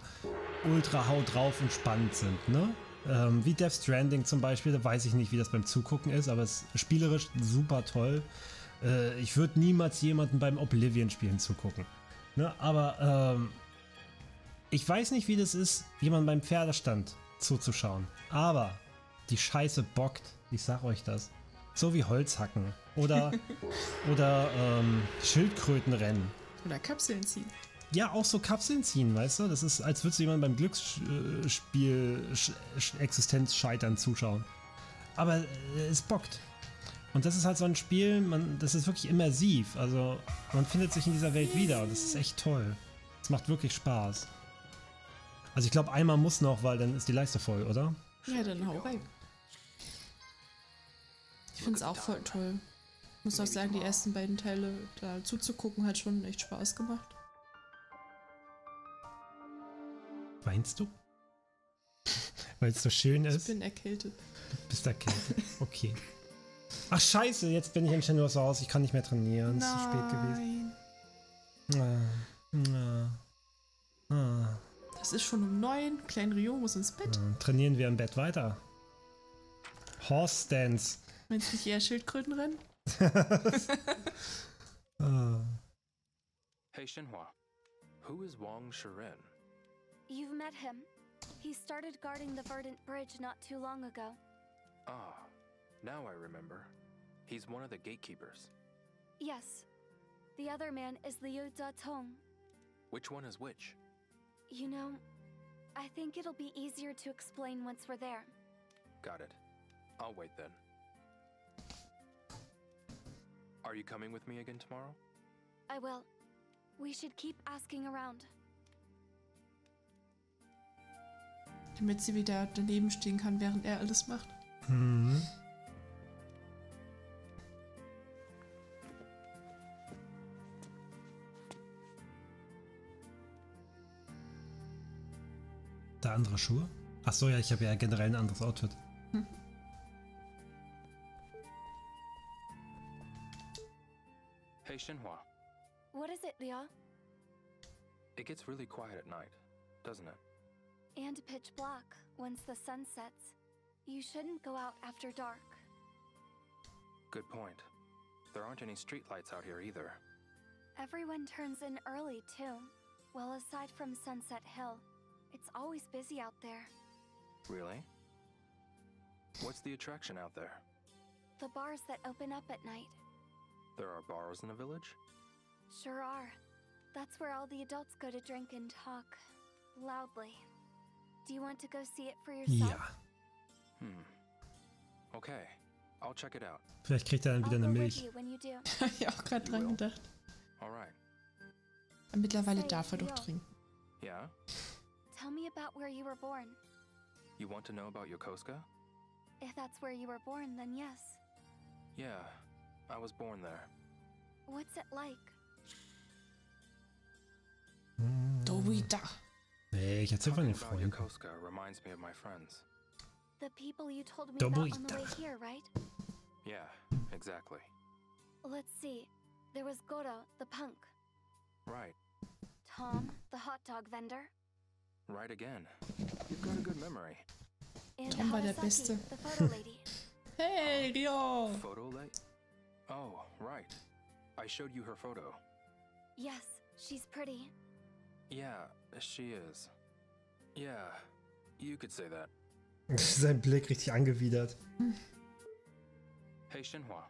ultra haut drauf und spannend sind, ne? Wie Death Stranding zum Beispiel, da weiß ich nicht, wie das beim Zugucken ist, aber es ist spielerisch super toll. Ich würde niemals jemanden beim Oblivion-Spielen zugucken, ne? Aber ich weiß nicht, wie das ist, jemandem beim Pferdestand zuzuschauen. Aber die Scheiße bockt. Ich sag euch das. So wie Holzhacken. Oder, oder Schildkrötenrennen. Oder Kapseln ziehen. Ja, auch so Kapseln ziehen, weißt du? Das ist, als würdest du jemandem beim Glücksspiel Existenzscheitern zuschauen. Aber es bockt. Und das ist halt so ein Spiel, das ist wirklich immersiv. Also man findet sich in dieser Welt wieder und das ist echt toll. Es macht wirklich Spaß. Also ich glaube, einmal muss noch, weil dann ist die Leiste voll, oder? Ja, dann hau rein. Ich finde es auch voll toll. Ich muss auch sagen, die ersten beiden Teile da zuzugucken hat schon echt Spaß gemacht. Weinst du? Weil es so schön ist? Ich bin erkältet. Du bist erkältet, okay. Ach scheiße, jetzt bin ich in Shenmue so raus, ich kann nicht mehr trainieren, es ist zu spät gewesen. Es ist schon um 9, Klein Ryo muss ins Bett. Trainieren wir im Bett weiter. Horse Dance. Meinst du nicht eher Schildkrötenrennen? Hey Shenhua, who is Wang Shiren? You've met him. He started guarding the Verdant Bridge not too long ago. Ah, now I remember. He's one of the gatekeepers. Yes. The other man is Liu Da Tong. Which one is which? You know, I think it'll be easier to explain once we're there. Got it. I'll wait then. Are you coming with me again tomorrow? I will. We should keep asking around. Damit sie wieder daneben stehen kann, während er alles macht. Mhm. Andere Schuhe? Ach so, ja, ich habe ja generell ein anderes Outfit. Hm. Hey Shenhua. What is it, Leon? It gets really quiet at night, doesn't it? And pitch black once the sun sets. You shouldn't go out after dark. Good point. There aren't any streetlights out here either. Everyone turns in early too. Well, aside from Sunset Hill. It's always busy out there. Really? What's the attraction out there? The bars that open up at night. There are bars in the village? Sure are. That's where all the adults go to drink and talk. Loudly. Do you want to go see it for yourself? Yeah. Hmm. Okay. I'll check it out. Vielleicht kriegt dann wieder eine Milch. Hab ich auch gerade dran gedacht. Alright. Mittlerweile darf doch trinken. Ja? Tell me about where you were born. You want to know about Yokosuka? If that's where you were born, then yes. Yeah, I was born there. What's it like? Dorita. Hey, ich erzähl von den Freunden. Yokosuka reminds me of my friends. The people you told me about on the way here, right? Yeah, exactly. Let's see. There was Goro, the punk. Right. Tom, the hot dog vendor. Right again. You've got a good memory. And Tom war der Beste. The photo lady. Hey, Ryo! Photo lady? Oh, right. I showed you her photo. Yes, she's pretty. Yeah, she is. Yeah, you could say that. Sein Blick richtig angewidert. Hey, Shenhua.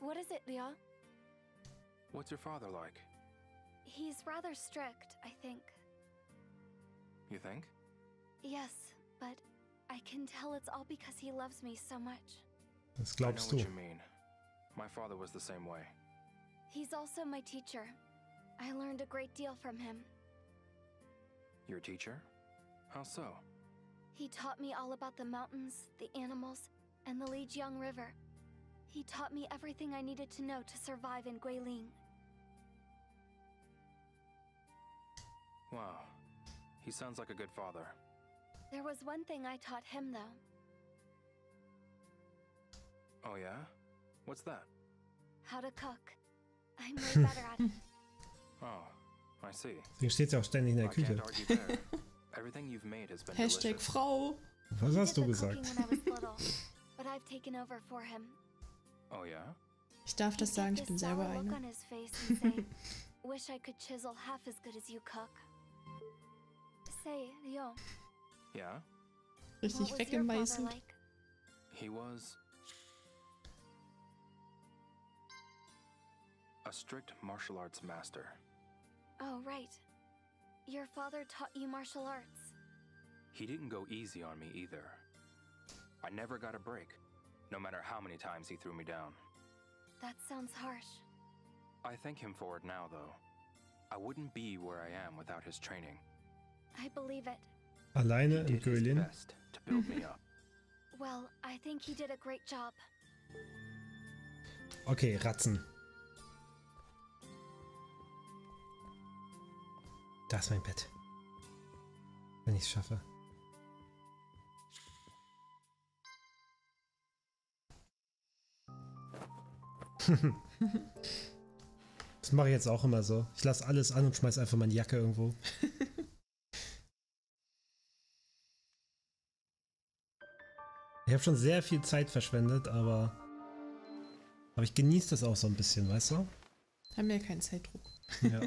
What is it, Ryo? What's your father like? He's rather strict, I think. You think? Yes, but I can tell it's all because he loves me so much. Das glaubst du. I know what you mean. My father was the same way. He's also my teacher. I learned a great deal from him. Your teacher? How so? He taught me all about the mountains, the animals, and the Lijiang River. He taught me everything I needed to know to survive in Guilin. Wow. He sounds like a good father. There was one thing I taught him, though. Oh yeah? What's that? How to cook. I'm way better at it. Oh, I see. Deswegen steht sie auch ständig in der Küche. Everything you've made has been delicious. Frau. Was hast du gesagt? Oh ja. Ich darf das sagen, ich bin selber eine. Wish I could chisel half as good as you cook. Say, Ryo. Yeah. Richtig weggemeißelt. He was a strict martial arts master. Oh right. Your father taught you martial arts. He didn't go easy on me either. I never got a break, no matter how many times he threw me down. That sounds harsh. I thank him for it now, though. I wouldn't be where I am without his training. I believe it. Alleine in Guilin. To build me up. Well, I think he did a great job. Okay, Ratzen. Da ist mein Bett. Wenn ich es schaffe. Das mache ich jetzt auch immer so. Ich lasse alles an und schmeiß einfach meine Jacke irgendwo. Ich habe schon sehr viel Zeit verschwendet, aber ich genieße das auch so ein bisschen, weißt du? Haben wir keinen Zeitdruck. Ja.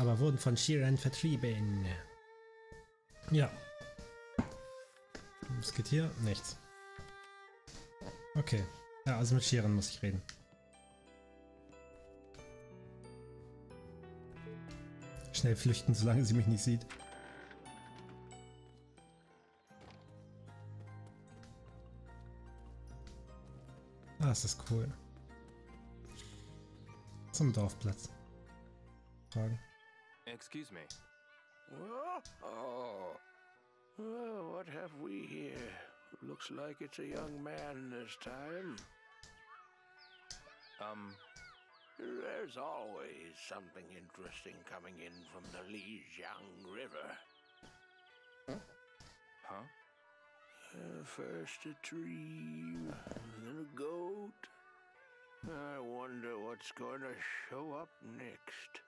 Aber wurden von Shiren vertrieben. Ja. Es geht hier nichts. Okay. Ja, also mit Shiren muss ich reden. Schnell flüchten, solange sie mich nicht sieht. Ah, ist das cool. Zum Dorfplatz. Fragen. Excuse me. Oh. Oh, what have we here? Looks like it's a young man this time. There's always something interesting coming in from the Lijiang River. Huh? First a tree, then a goat. I wonder what's going to show up next.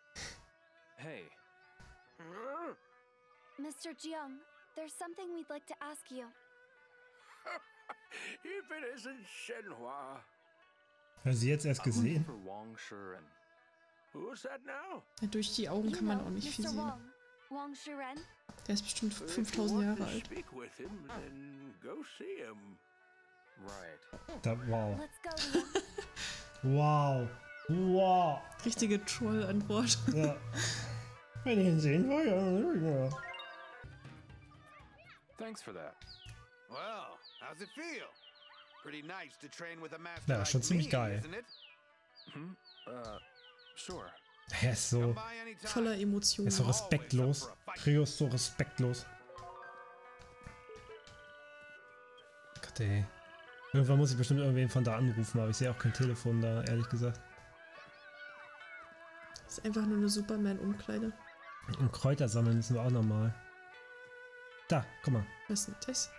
Hey. Mr. Jiang, there's something we'd like to ask you. If it isn't Shenhua. Hast du jetzt erst gesehen? Wang Shiren. Who's that now? Durch die Augen kann man auch nicht viel sehen. Wang Shiren? Der ist bestimmt 5000 Jahre alt. Da, wow. Wow. Wow. Richtige Troll-Antwort. Ja. Wenn ich ihn sehen will, ja. Thanks for that. Well, how's it feel? Pretty nice to train with a master. Ja, schon ziemlich geil. Hm? Sure. Er ist so voller Emotionen. Er ist so respektlos. Ryo ist so respektlos. Gott, ey. Irgendwann muss ich bestimmt irgendwen von da anrufen, aber ich sehe auch kein Telefon da, ehrlich gesagt. Das ist einfach nur eine Superman-Umkleide. Und Kräuter sammeln müssen wir auch nochmal. Da, guck mal. Was ist denn das?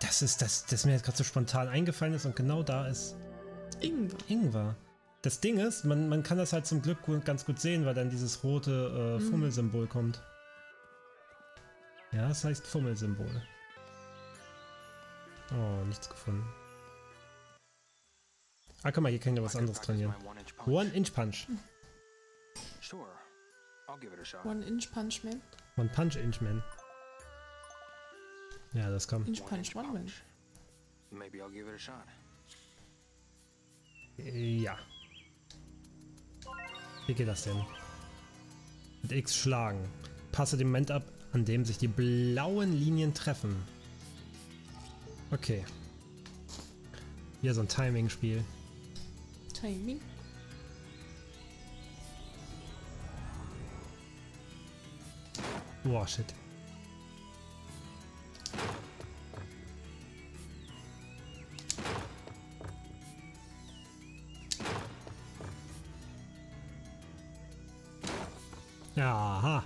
Das ist das, das mir jetzt gerade so spontan eingefallen ist und genau da ist... Ingwer. Ingwer. Das Ding ist, man kann das halt zum Glück ganz gut sehen, weil dann dieses rote Fummelsymbol kommt. Ja, das heißt Fummelsymbol. Oh, nichts gefunden. Ah, guck mal, hier kann ich ja was anderes trainieren. One-Inch-Punch. One-Inch-Punch-Man? One-Punch-Inch-Man. Ja, das kommt. Inch-Punch-One-Man. Ja. Wie geht das denn? Mit X schlagen. Passe den Moment ab, an dem sich die blauen Linien treffen. Okay. Hier so ein Timing-Spiel. Timing? Boah, shit. Aha.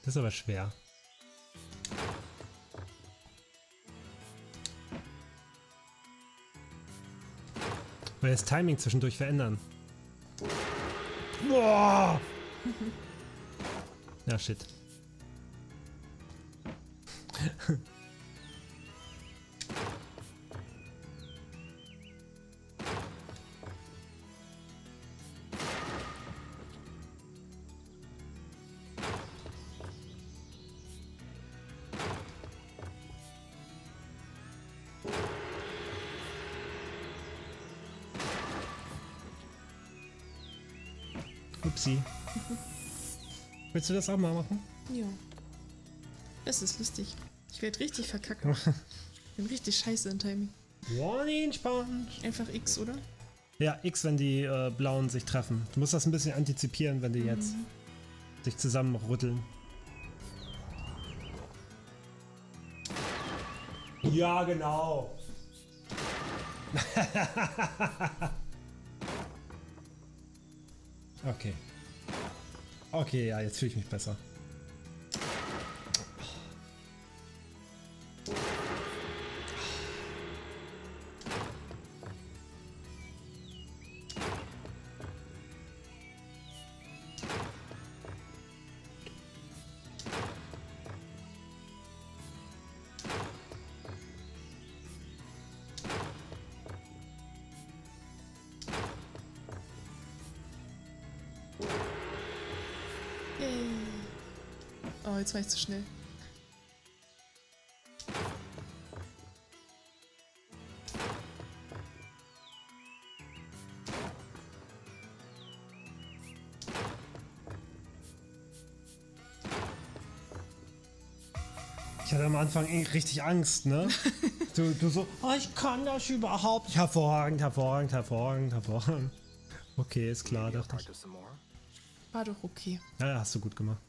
Das ist aber schwer. Weil das Timing zwischendurch verändern. Boah! Ja, shit. Upsi. Willst du das auch mal machen? Ja. Das ist lustig. Ich werde richtig verkacken. Ich bin richtig scheiße in Timing. One-Inch-Punch. Einfach X, oder? Ja, X, wenn die Blauen sich treffen. Du musst das ein bisschen antizipieren, wenn die jetzt sich zusammenrütteln. Ja, genau. Okay. Okay, ja, jetzt fühle ich mich besser. Oh, jetzt war ich zu schnell. Ich hatte am Anfang richtig Angst, ne? Du so, oh, ich kann das überhaupt nicht. Hervorragend, hervorragend, hervorragend, hervorragend. Okay, ist klar, dachte ich. War doch okay. Ja, hast du gut gemacht.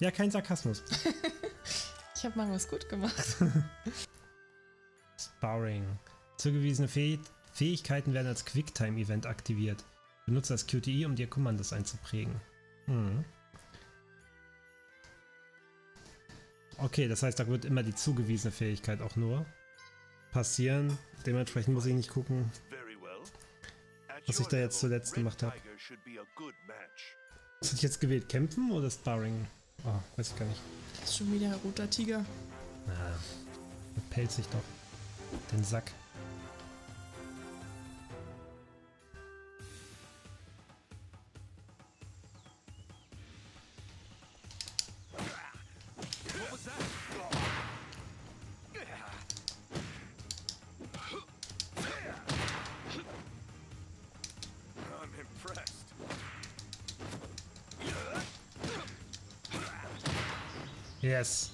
Ja, kein Sarkasmus. Ich habe mal was gut gemacht. Sparring. Zugewiesene Fähigkeiten werden als Quicktime-Event aktiviert. Benutze das QTI, um dir Kommandos einzuprägen. Hm. Okay, das heißt, da wird immer die zugewiesene Fähigkeit auch nur passieren. Dementsprechend muss ich nicht gucken, was ich da jetzt zuletzt gemacht habe. Was hätte ich jetzt gewählt? Kämpfen oder Sparring? Oh, weiß ich gar nicht. Das ist schon wieder ein roter Tiger. Na, pelzt sich doch. Den Sack. Yes.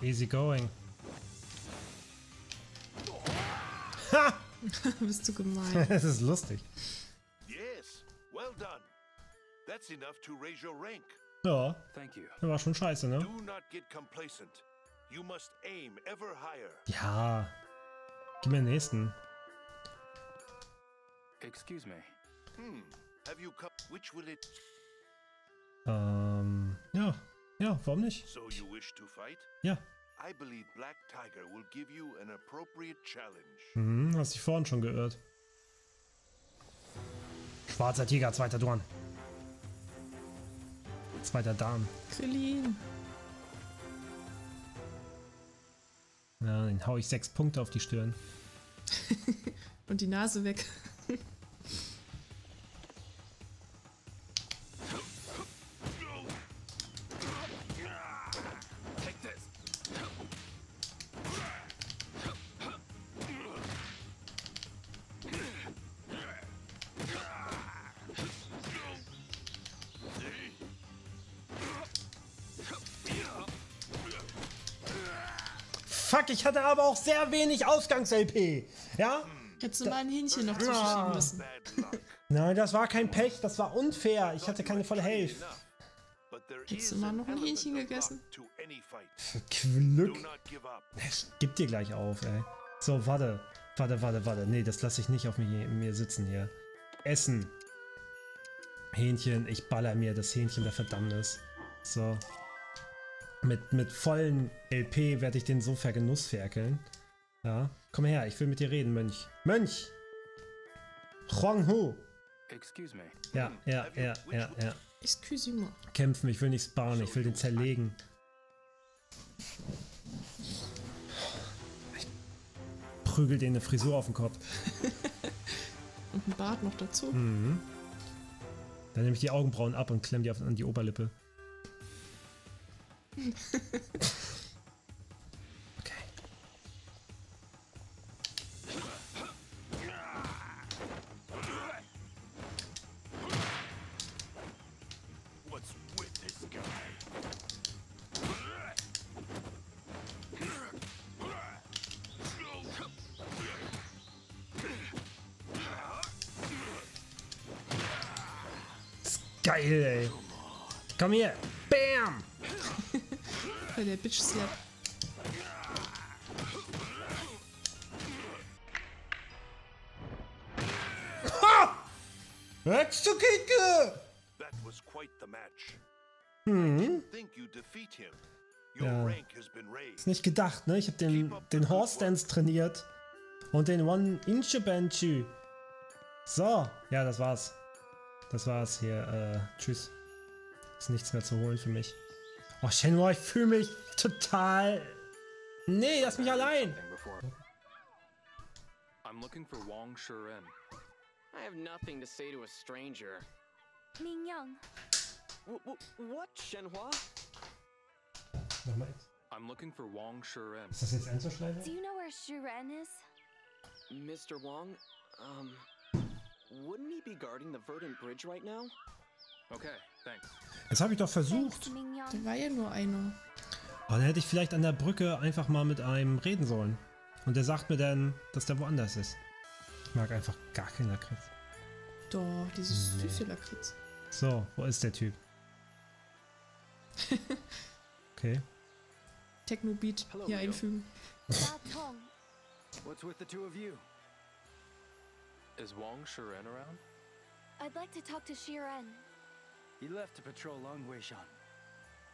Easy going. Ha! Bist du gemein. Das ist lustig. Yes. Well done. That's enough to raise your rank. Ja. Das war schon scheiße, ne? Ja. Gib mir den nächsten. Ja. Ja, warum nicht? Ja. Mhm, hast dich vorhin schon geirrt. Schwarzer Tiger, zweiter Dorn. Zweiter Darm. Guilin. Ja, dann hau ich 6 Punkte auf die Stirn. Und die Nase weg. Ich hatte aber auch sehr wenig Ausgangs-LP. Ja? Hättest du mal ein Hähnchen noch zuschieben müssen. Nein, das war kein Pech, das war unfair. Ich hatte keine volle Hälfte. Hättest du mal noch ein Hähnchen gegessen? Glück. Ich geb dir gleich auf, ey. So, warte. Warte. Nee, das lasse ich nicht auf mir sitzen hier. Essen. Hähnchen. Ich baller mir das Hähnchen der Verdammnis. So. Mit vollen LP werde ich den so vergenussferkeln. Ja, komm her, ich will mit dir reden, Mönch. Mönch! Huang Hu! Ja. Excuse me. Kämpfen, ich will nicht spawnen, ich will den zerlegen. Ich prügel dir eine Frisur auf den Kopf. Und einen Bart noch dazu. Mhm. Dann nehme ich die Augenbrauen ab und klemm die an die Oberlippe. Okay. What's with this guy? Das ist geil, ey. Komm hier. Bam. Der Bitch Slap. Ha! Hörst du, Kicke? Hm. Ja. Ist nicht gedacht, ne? Ich hab den Horse Dance trainiert. Und den One-Inch-Banshee. So. Ja, das war's. Das war's hier. Tschüss. Ist nichts mehr zu holen für mich. Oh, Shenmue, ich fühle mich total... Nee, lass mich allein! I'm looking for Wang Shiren. I have nothing to say to a stranger. Ming Yang. What, Shenhua? Nochmal jetzt. I'm looking for Wang Shiren. Ist das jetzt einzuschneiden? Do you know where Shiren is? Mr. Wang, wouldn't he be guarding the Verdant Bridge right now? Okay, thanks. Das habe ich doch versucht. Da war ja nur einer. Oh, dann hätte ich vielleicht an der Brücke einfach mal mit einem reden sollen. Und der sagt mir dann, dass der woanders ist. Ich mag einfach gar keinen Lakritz. Doch, dieses süße Lakritz. So, wo ist der Typ? Okay. Techno-Beat hier einfügen. What's with the two of you? Is Wang Shiren around? I'd like to talk to Shiren. He left to patrol Long Weishan.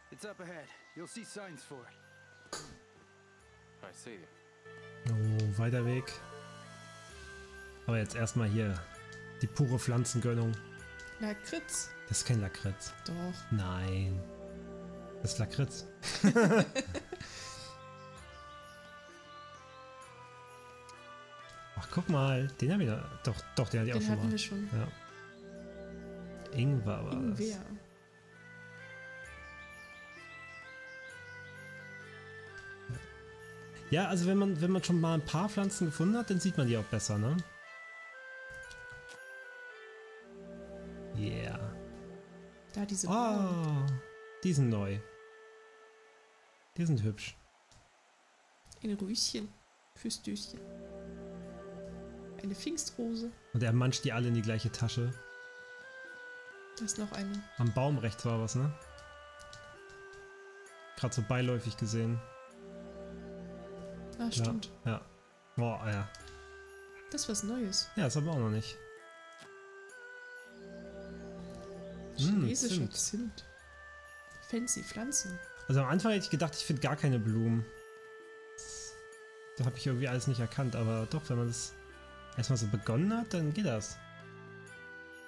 It's up ahead. You'll see signs for it. I see. Oh, weiter Weg. Aber jetzt erstmal hier die pure Pflanzengönnung. Lakritz. Das ist kein Lakritz. Doch. Nein. Das ist Lakritz. Ach, guck mal, den haben wir doch, den hatte ich auch schon mal. Den hatten wir schon. Ja. Ingwer war das. Ja, also wenn man schon mal ein paar Pflanzen gefunden hat, dann sieht man die auch besser, ne? Yeah. Da diese. Oh, die sind neu. Die sind hübsch. Ein Röschen fürs Döschen. Eine Pfingstrose. Und er manscht die alle in die gleiche Tasche. Da ist noch eine. Am Baum rechts war was, ne? gerade so beiläufig gesehen. Ah, stimmt. Ja. Boah, ja. Das ist was Neues. Ja, das haben wir auch noch nicht. Chinesischer Zimt. Fancy Pflanzen. Also am Anfang hätte ich gedacht, ich finde gar keine Blumen. Da habe ich irgendwie alles nicht erkannt, aber doch, wenn man das erstmal so begonnen hat, dann geht das.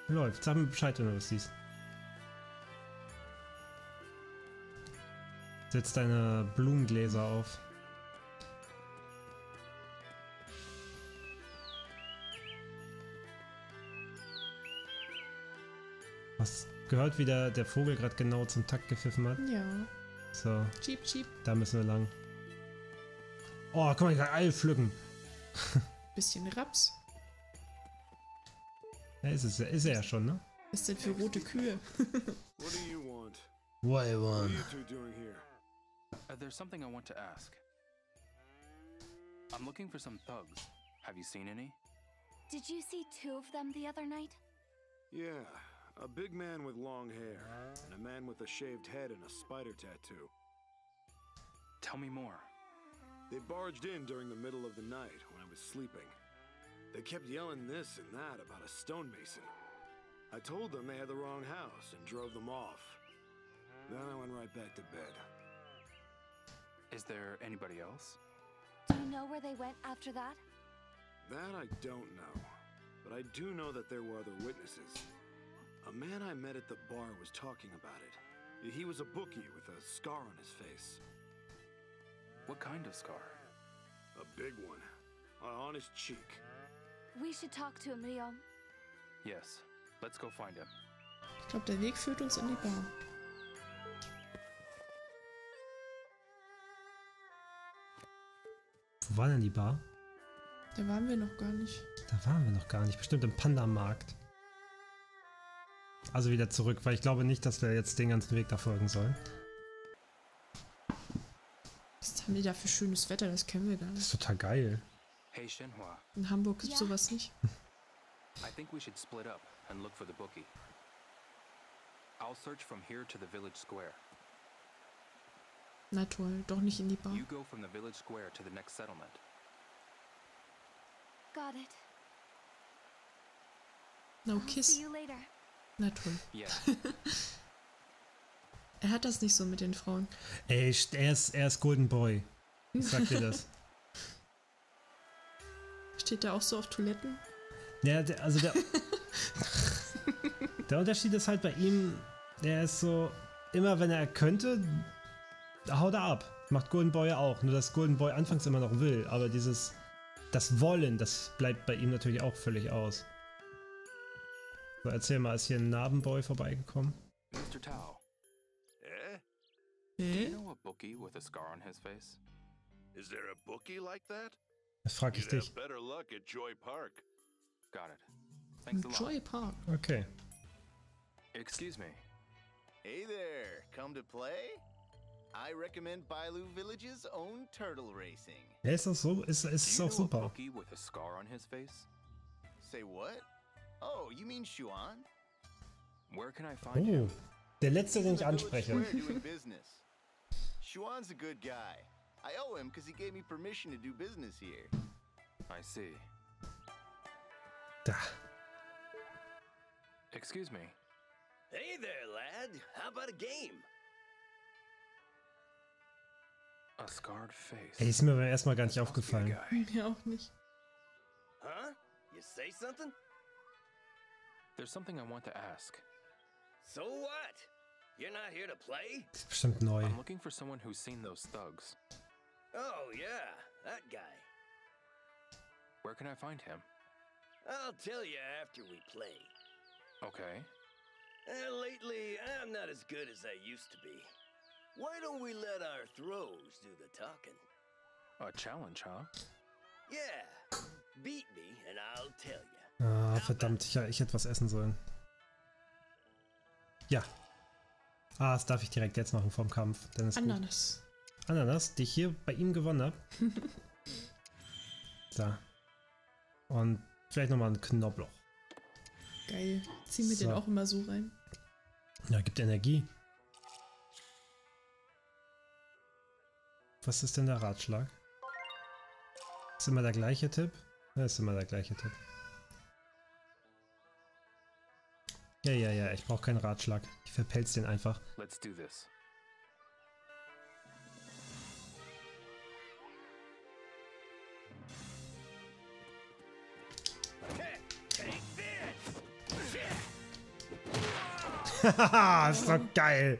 Läuft. Sag mir Bescheid, wenn du das siehst. Setz deine Blumengläser auf. Hast gehört, wie der Vogel gerade genau zum Takt gepfiffen hat? Ja. So. Cheep, cheep. Da müssen wir lang. Oh, guck mal, ich kann alle pflücken. Bisschen Raps. Ja, ist er ja schon, ne? Was ist denn für rote Kühe? What do you want? What do you want? What are you two doing here? There's something I want to ask. I'm looking for some thugs. Have you seen any? Did you see two of them the other night? Yeah. A big man with long hair, and a man with a shaved head and a spider tattoo. Tell me more. They barged in during the middle of the night when I was sleeping. They kept yelling this and that about a stonemason. I told them they had the wrong house and drove them off. Then I went right back to bed. Is there anybody else? Do you know where they went after that? That I don't know, but I do know that there were other witnesses. A man I met at the bar was talking about it. He was a bookie with a scar on his face. What kind of scar? A big one. On his cheek. We should talk to him, Ryo. Yes, let's go find him. Ich glaube, der Weg führt uns in die Bar. Wo war denn die Bar? Da waren wir noch gar nicht. Bestimmt im Panda-Markt. Also wieder zurück, weil ich glaube nicht, dass wir jetzt den ganzen Weg da folgen sollen. Was haben die da für schönes Wetter? Das kennen wir gar nicht. Das ist total geil. Hey, Shenhua. In Hamburg gibt es sowas nicht. I think we should split up and look for the bookie. I'll search from here to the village square. Na toll, doch nicht in die Bar. You go from the village square to the next settlement. Got it. No kiss. See you later. Na toll. Yeah. Er hat das nicht so mit den Frauen. Ey, er ist Golden Boy. Ich sag dir das. Steht der auch so auf Toiletten? Ja, der Unterschied ist halt bei ihm, der ist so, immer wenn er könnte, haut er ab. Macht Golden Boy ja auch. Nur dass Golden Boy anfangs immer noch will, aber dieses, das Wollen, das bleibt bei ihm natürlich auch völlig aus. So, erzähl mal, ist hier ein Narbenboy vorbeigekommen? Mr. Tao. Do you know a bookie with a scar on his face? Is there a bookie like that? Das frag ich dich. Better luck at Joy Park. Got it. Thanks a lot. Joy Park. Okay. Excuse me. Hey there, come to play? I recommend Bailu Village's own turtle racing. Ja, ist das so? Ist auch super. A bookie with a scar on his face? Say what? Oh, you mean Xuan? Where can I find him? Der letzte, den ich anspreche. Xuan's a good guy. I owe him because he gave me permission to do business here. I see. Da. Excuse me. Hey there, lad. How about a game? A scarred face. Ey, ist mir aber erstmal gar nicht aufgefallen. Mir auch nicht. Huh? You say something? There's something I want to ask. So what? You're not here to play? Das ist bestimmt neu. I'm looking for someone who's seen those thugs. Oh yeah, that guy. Where can I find him? I'll tell you after we play. Okay. Lately, I'm not as good as I used to be. Why don't we let our throws do the talking? A challenge, huh? Yeah. Beat me and I'll tell you. Ah, verdammt, ich hätte was essen sollen. Ja. Ah, das darf ich direkt jetzt machen vorm Kampf. Dann ist Ananas. Gut. Ananas, die ich hier bei ihm gewonnen habe. Da. Und vielleicht nochmal ein Knoblauch. Geil. Zieh mir den auch immer so rein. Ja, gibt Energie. Was ist denn der Ratschlag? Ist immer der gleiche Tipp? Ja, ist immer der gleiche Tipp. Ja, ich brauche keinen Ratschlag. Ich verpelz den einfach. Let's do this. Haha, ist doch geil.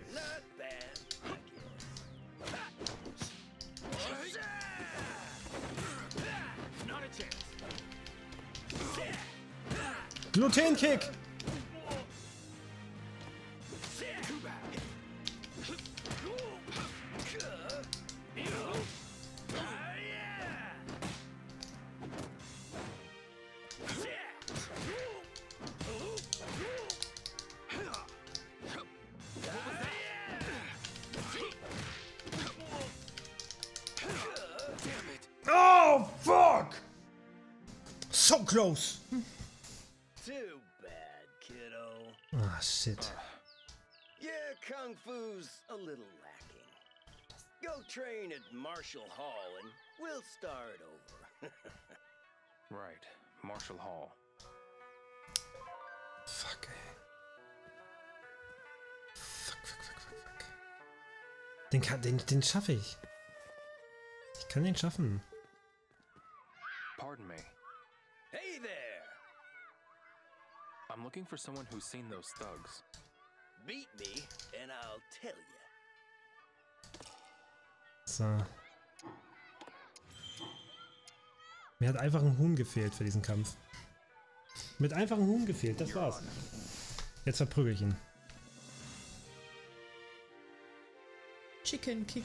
Glutenkick. Close. Too bad, kiddo. Ah, shit. Yeah, kung fu's a little lacking. Go train at Marshall Hall and we'll start over. Right, Marshall Hall. Fuck, ey. Fuck. Den schaffe ich. Ich kann den schaffen. Pardon me. Hey there! I'm looking for someone who's seen those thugs. Beat me, and I'll tell you. So. Mir hat einfach ein Huhn gefehlt für diesen Kampf. Mit einfachem Huhn gefehlt, das war's. Jetzt verprügel ich ihn. Chicken Kick.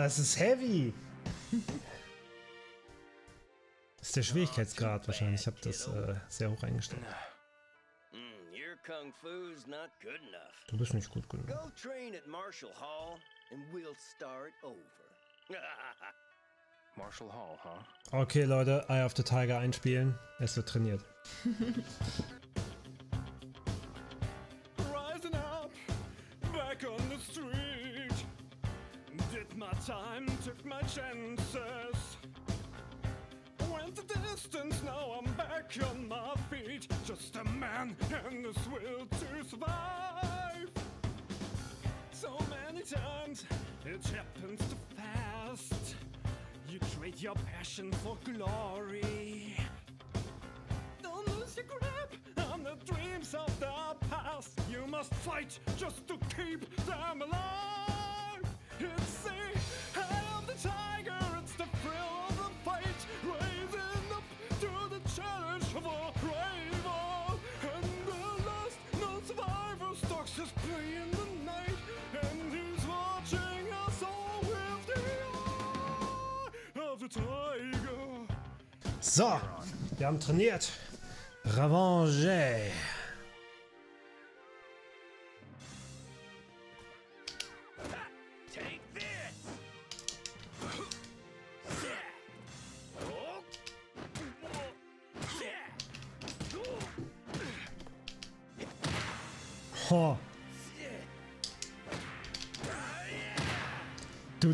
Das ist heavy! Das ist der Schwierigkeitsgrad wahrscheinlich. Ich habe das sehr hoch eingestellt. Du bist nicht gut genug. Marshall Hall, huh? Okay, Leute, Eye of the Tiger einspielen. Es wird trainiert. My time took my chances. Went the distance, now I'm back on my feet. Just a man and this will to survive. So many times it happens too fast. You trade your passion for glory. Don't lose your grip on the dreams of the past. You must fight just to keep them alive. It's the eye of the tiger, it's the thrill of the fight, rising up to the challenge of our rival. And the last known survivor stalks his prey in the night, and he's watching us all with the eye of the tiger. So, wir haben trainiert. Revanche.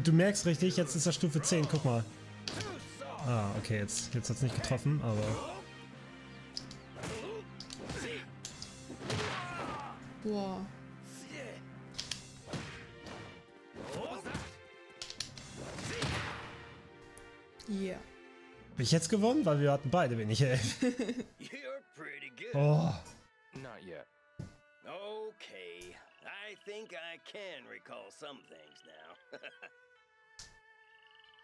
Du merkst richtig, jetzt ist er Stufe 10, guck mal. Ah, okay, jetzt hat's nicht getroffen, aber... Boah. Yeah. Hab ich jetzt gewonnen? Weil wir hatten beide wenig Hilfe. Oh. Not yet. Okay, I think I can recall some things now.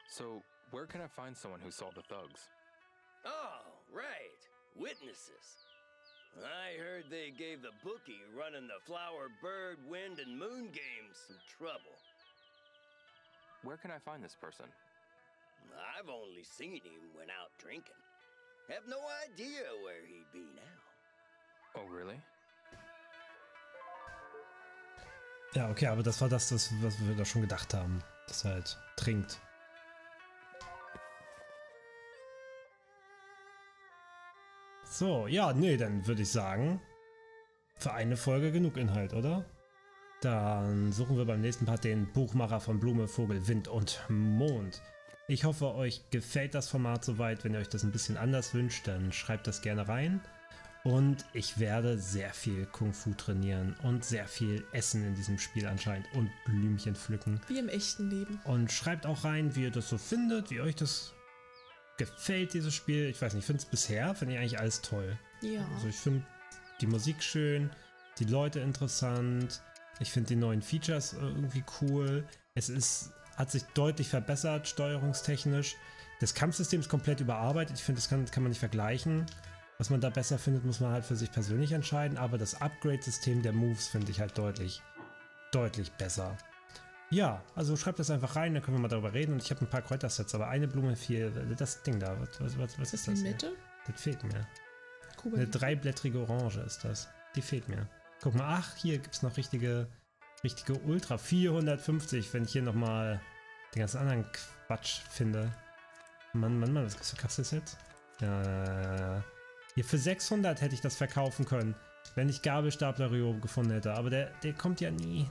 So, where can I find someone who saw the thugs? Oh, right. Witnesses. I heard they gave the bookie running the flower, bird, wind, and moon games some trouble. Where can I find this person? I've only seen him when out drinking. Have no idea where he'd be now. Oh, really? Ja, okay, aber das war das, was wir da schon gedacht haben, dass er halt trinkt. So, ja, nee, dann würde ich sagen, für eine Folge genug Inhalt, oder? Dann suchen wir beim nächsten Part den Buchmacher von Blume, Vogel, Wind und Mond. Ich hoffe, euch gefällt das Format soweit. Wenn ihr euch das ein bisschen anders wünscht, dann schreibt das gerne rein. Und ich werde sehr viel Kung Fu trainieren und sehr viel essen in diesem Spiel anscheinend und Blümchen pflücken. Wie im echten Leben. Und schreibt auch rein, wie ihr das so findet, wie euch das gefällt, dieses Spiel. Ich weiß nicht, ich finde es bisher, finde ich eigentlich alles toll. Ja. Also ich finde die Musik schön, die Leute interessant, ich finde die neuen Features irgendwie cool. Es ist, hat sich deutlich verbessert, steuerungstechnisch. Das Kampfsystem ist komplett überarbeitet. Ich finde, das kann man nicht vergleichen. Was man da besser findet, muss man halt für sich persönlich entscheiden. Aber das Upgrade-System der Moves finde ich halt deutlich besser. Ja, also schreibt das einfach rein, dann können wir mal darüber reden. Und ich habe ein paar Kräutersets, aber eine Blume fehlt. Das Ding da, was ist das? Ist das die Mitte? Das fehlt mir. Kuba eine dreiblättrige Orange ist das. Die fehlt mir. Guck mal, ach, hier gibt es noch richtige Ultra. 450, wenn ich hier nochmal den ganzen anderen Quatsch finde. Mann, was gibt's für Kassesets? Ja. Hier für 600 hätte ich das verkaufen können, wenn ich Gabelstapler Ryo gefunden hätte. Aber der kommt ja nie.